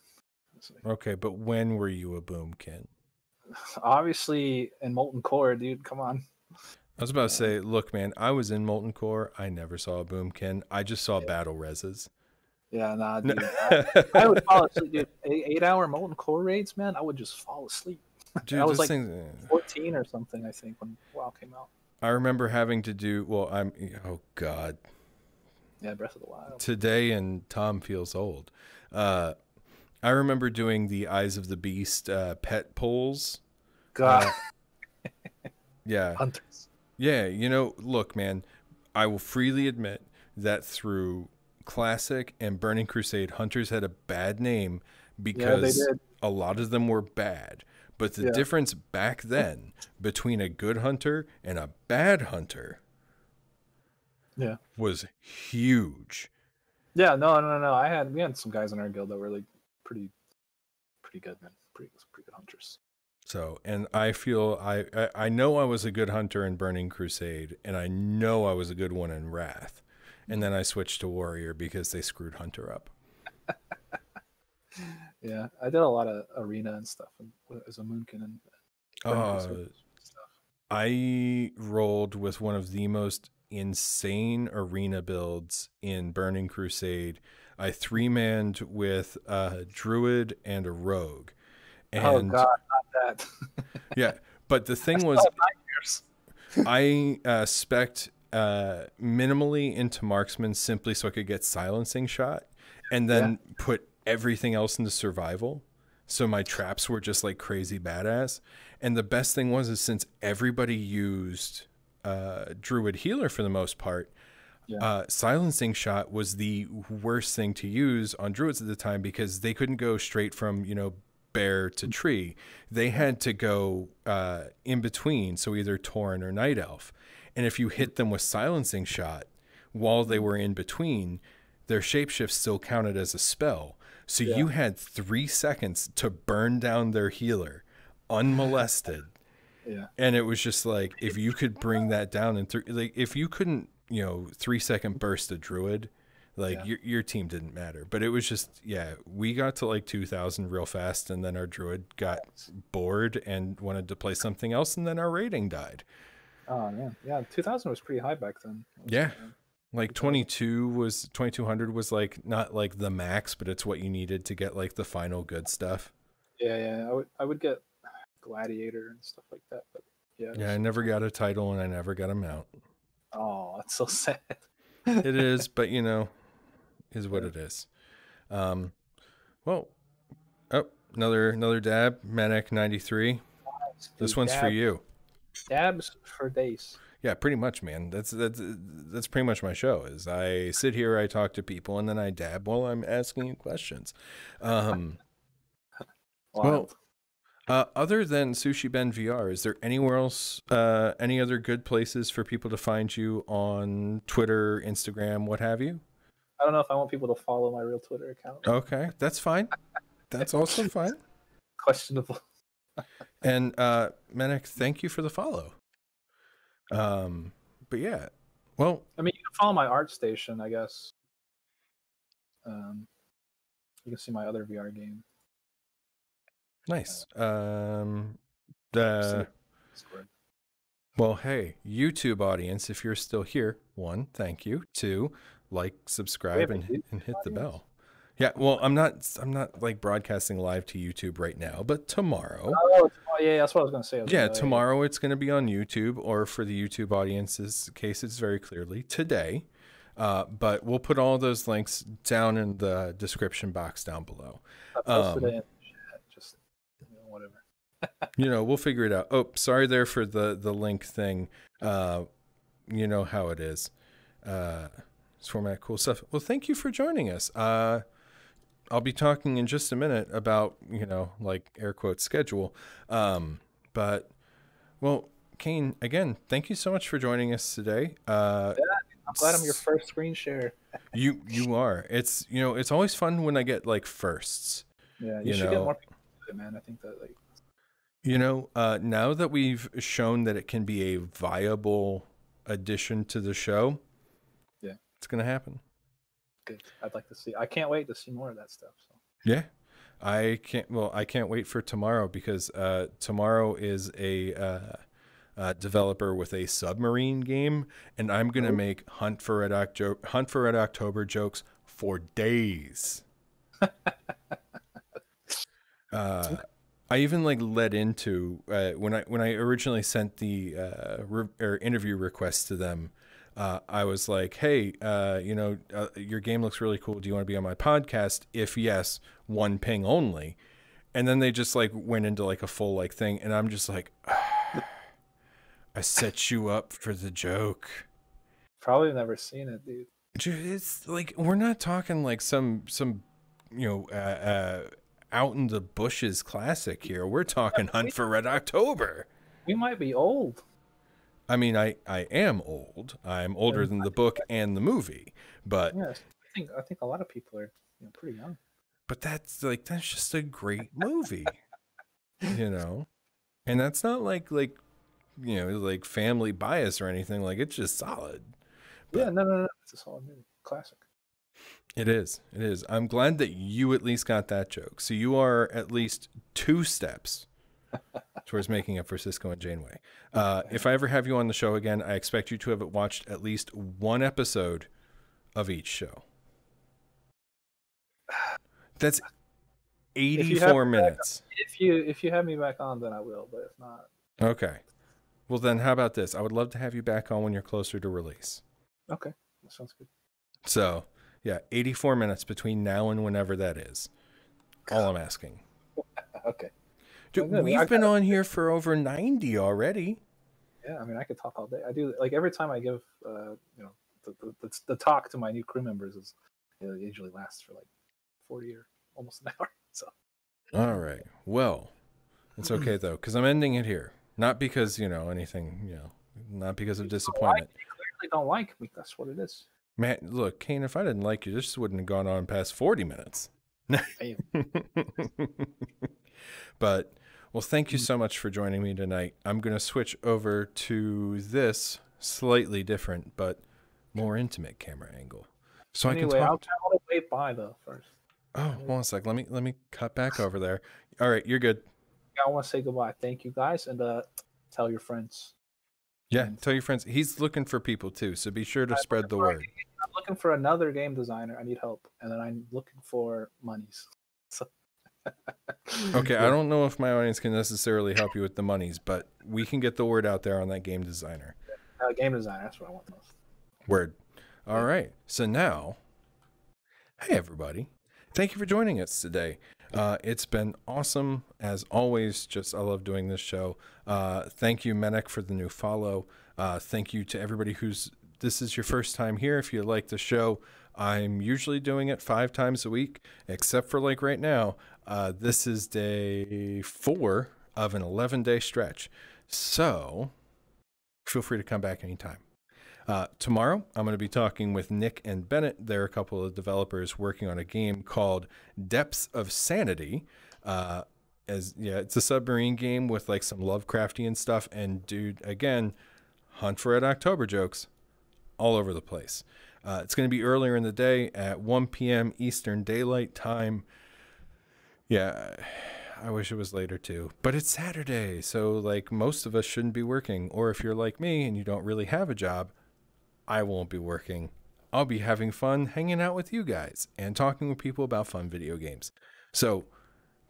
Was like, okay, but when were you a boomkin? Obviously in Molten Core, dude. Come on. I was about to say, look, man, I was in Molten Core. I never saw a boomkin. I just saw yeah. battle reses. Yeah, nah, dude. I, I would fall asleep, dude. Eight-hour Molten Core raids, man, I would just fall asleep. Dude, I was like thing's... fourteen or something, I think, when WoW came out. I remember having to do, well, I'm, oh, God. Yeah, Breath of the Wild. Today, and Tom feels old. Uh, I remember doing the Eyes of the Beast uh, pet polls. God. Uh, yeah. Hunters. Yeah, you know, look, man, I will freely admit that through... Classic and Burning Crusade, Hunters had a bad name because yeah, a lot of them were bad. But the yeah. difference back then between a good hunter and a bad hunter yeah. was huge. Yeah, no, no, no. I had we had some guys in our guild that were like pretty pretty good, man. Pretty pretty good hunters. So, and I feel I, I, I know I was a good hunter in Burning Crusade, and I know I was a good one in Wrath. And then I switched to Warrior because they screwed Hunter up. Yeah, I did a lot of arena and stuff as a moonkin and uh, stuff. I rolled with one of the most insane arena builds in Burning Crusade. I three-manned with a druid and a rogue. And oh God, not that. Yeah, but the thing was, I uh, spec'd Uh, minimally into marksman simply so I could get silencing shot, and then yeah. put everything else into survival. So my traps were just like crazy badass. And the best thing was is since everybody used uh, Druid Healer for the most part, yeah. uh, silencing shot was the worst thing to use on Druids at the time because they couldn't go straight from, you know, bear to tree. They had to go uh, in between, so either Tauren or Night Elf. And if you hit them with silencing shot while they were in between, their shapeshift still counted as a spell. So yeah. you had three seconds to burn down their healer unmolested. Yeah. And it was just like, if you could bring that down and th like if you couldn't, you know, three second burst a druid, like yeah. your, your team didn't matter. But it was just, yeah, we got to like two thousand real fast. And then our druid got bored and wanted to play something else. And then our rating died. Oh man, yeah, two thousand was pretty high back then. Yeah, like twenty-two was twenty-two hundred was like not like the max, but it's what you needed to get like the final good stuff. Yeah, yeah, I would I would get Gladiator and stuff like that, but yeah. Yeah, I never got a title and I never got a mount. Oh, that's so sad. It is, but you know, is what yeah. it is. Um, well, oh, another another dab, Manic ninety-three. Nice, this one's dab. For you. Dabs for days. Yeah, pretty much, man. That's that's that's pretty much my show. Is I sit here, I talk to people, and then I dab while I'm asking you questions. Um, well, uh, other than Sushi Ben V R, is there anywhere else, uh, any other good places for people to find you on Twitter, Instagram, what have you? I don't know if I want people to follow my real Twitter account. Okay, that's fine. That's also fine. Questionable. And uh Manic, thank you for the follow. Um but yeah, well, I mean, you can follow my Artstation, I guess. Um you can see my other V R game. Nice. Uh, um the Squid. Well, hey, YouTube audience, if you're still here, one, thank you. Two, like, subscribe, and, and hit the bell. Yeah, well, I'm not, I'm not like broadcasting live to YouTube right now, but tomorrow. Oh, yeah, that's what I was going to say. Yeah, tomorrow it's going to be on YouTube, or for the YouTube audience's case, it's very clearly today. Uh, but we'll put all those links down in the description box down below. I posted it in chat, just you know, whatever. You know, we'll figure it out. Oh, sorry there for the the link thing. Uh, you know how it is. Uh, it's format cool stuff. Well, thank you for joining us. Uh, I'll be talking in just a minute about, you know, like air quotes schedule. Um, but, well, Kane, again, thank you so much for joining us today. Uh, yeah, I'm glad I'm your first screen share. you you are. It's, you know, it's always fun when I get like firsts. Yeah, you, you should know? Get more people to do it, man. I think that, like, you know, uh, now that we've shown that it can be a viable addition to the show, yeah, it's going to happen. Good. I'd like to see. I can't wait to see more of that stuff. So. Yeah, I can't. Well, I can't wait for tomorrow, because uh, tomorrow is a uh, uh, developer with a submarine game, and I'm gonna oh. make Hunt for Red October Hunt for Red October jokes for days. uh, I even like led into uh, when I when I originally sent the uh, re or interview request to them. Uh, I was like, hey, uh, you know, uh, your game looks really cool. Do you want to be on my podcast? If yes, one ping only. And then they just like went into like a full like thing. And I'm just like, ah, I set you up for the joke. Probably never seen it, dude. It's like, we're not talking like some, some, you know, uh, uh, out in the bushes classic here. We're talking Hunt for Red October. We might be old. I mean, I, I am old. I'm older than the book and the movie, but yeah, I think I think a lot of people are, you know, pretty young. But that's like that's just a great movie, you know, and that's not like like you know like family bias or anything. Like, it's just solid. But yeah, no, no, no, it's a solid movie, classic. It is. It is. I'm glad that you at least got that joke. So you are at least two steps towards making up for Cisco and Janeway. Uh, if I ever have you on the show again, I expect you to have watched at least one episode of each show. That's eighty-four minutes. If you if you have me back on, then I will. But if not, okay. Well, then how about this? I would love to have you back on when you're closer to release. Okay, that sounds good. So yeah, eighty-four minutes between now and whenever that is. All I'm asking. Okay. Dude, we've been on here for over ninety already. Yeah, I mean, I could talk all day. I do, like, every time I give, uh, you know, the, the, the talk to my new crew members is, you know, it usually lasts for like forty or almost an hour. So. All right. Well, it's okay though, because I'm ending it here. Not because, you know, anything, you know, not because of disappointment. You clearly don't like me. That's what it is. Man, look, Kane, if I didn't like you, this wouldn't have gone on past forty minutes. But. Well, thank you so much for joining me tonight. I'm going to switch over to this slightly different but more intimate camera angle. So anyway, I can talk. I'll, I'll wait by though first. Oh, one sec. Let me let me cut back over there. All right, you're good. I want to say goodbye. Thank you guys, and uh, tell your friends. Yeah, tell your friends. He's looking for people too, so be sure to I'm spread the word. I'm looking for another game designer. I need help, and then I'm looking for monies. So. Okay, I don't know if my audience can necessarily help you with the monies, but we can get the word out there on that game designer. Uh, game designer, that's what I want most. Word. All yeah. right. So now, hey everybody, thank you for joining us today. Uh, it's been awesome as always. Just I love doing this show. Uh, thank you, Menek, for the new follow. Uh, thank you to everybody who's. This is your first time here. If you like the show, I'm usually doing it five times a week, except for like right now. Uh, this is day four of an eleven day stretch. So feel free to come back anytime. Uh, tomorrow, I'm going to be talking with Nick and Bennett. They're a couple of developers working on a game called Depths of Sanity. Uh, as yeah, it's a submarine game with like some Lovecraftian stuff. And dude, again, Hunt for Red October jokes all over the place. Uh, it's going to be earlier in the day at one P M Eastern Daylight Time. Yeah, I wish it was later too, but it's Saturday, so like most of us shouldn't be working. Or if you're like me and you don't really have a job, I won't be working. I'll be having fun hanging out with you guys and talking with people about fun video games. So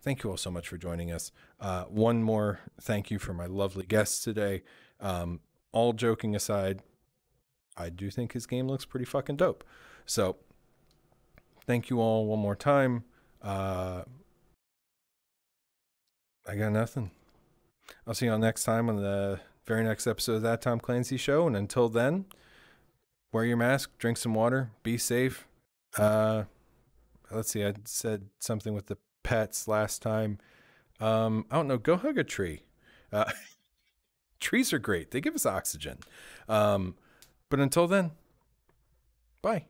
thank you all so much for joining us. Uh, one more thank you for my lovely guests today. Um, all joking aside, I do think his game looks pretty fucking dope. So thank you all one more time. Uh, I got nothing. I'll see y'all next time on the very next episode of That Tom Clancy Show. And until then, wear your mask, drink some water, be safe. Uh, let's see, I said something with the pets last time. Um, I don't know, go hug a tree. Uh, trees are great. They give us oxygen. Um, but until then, bye.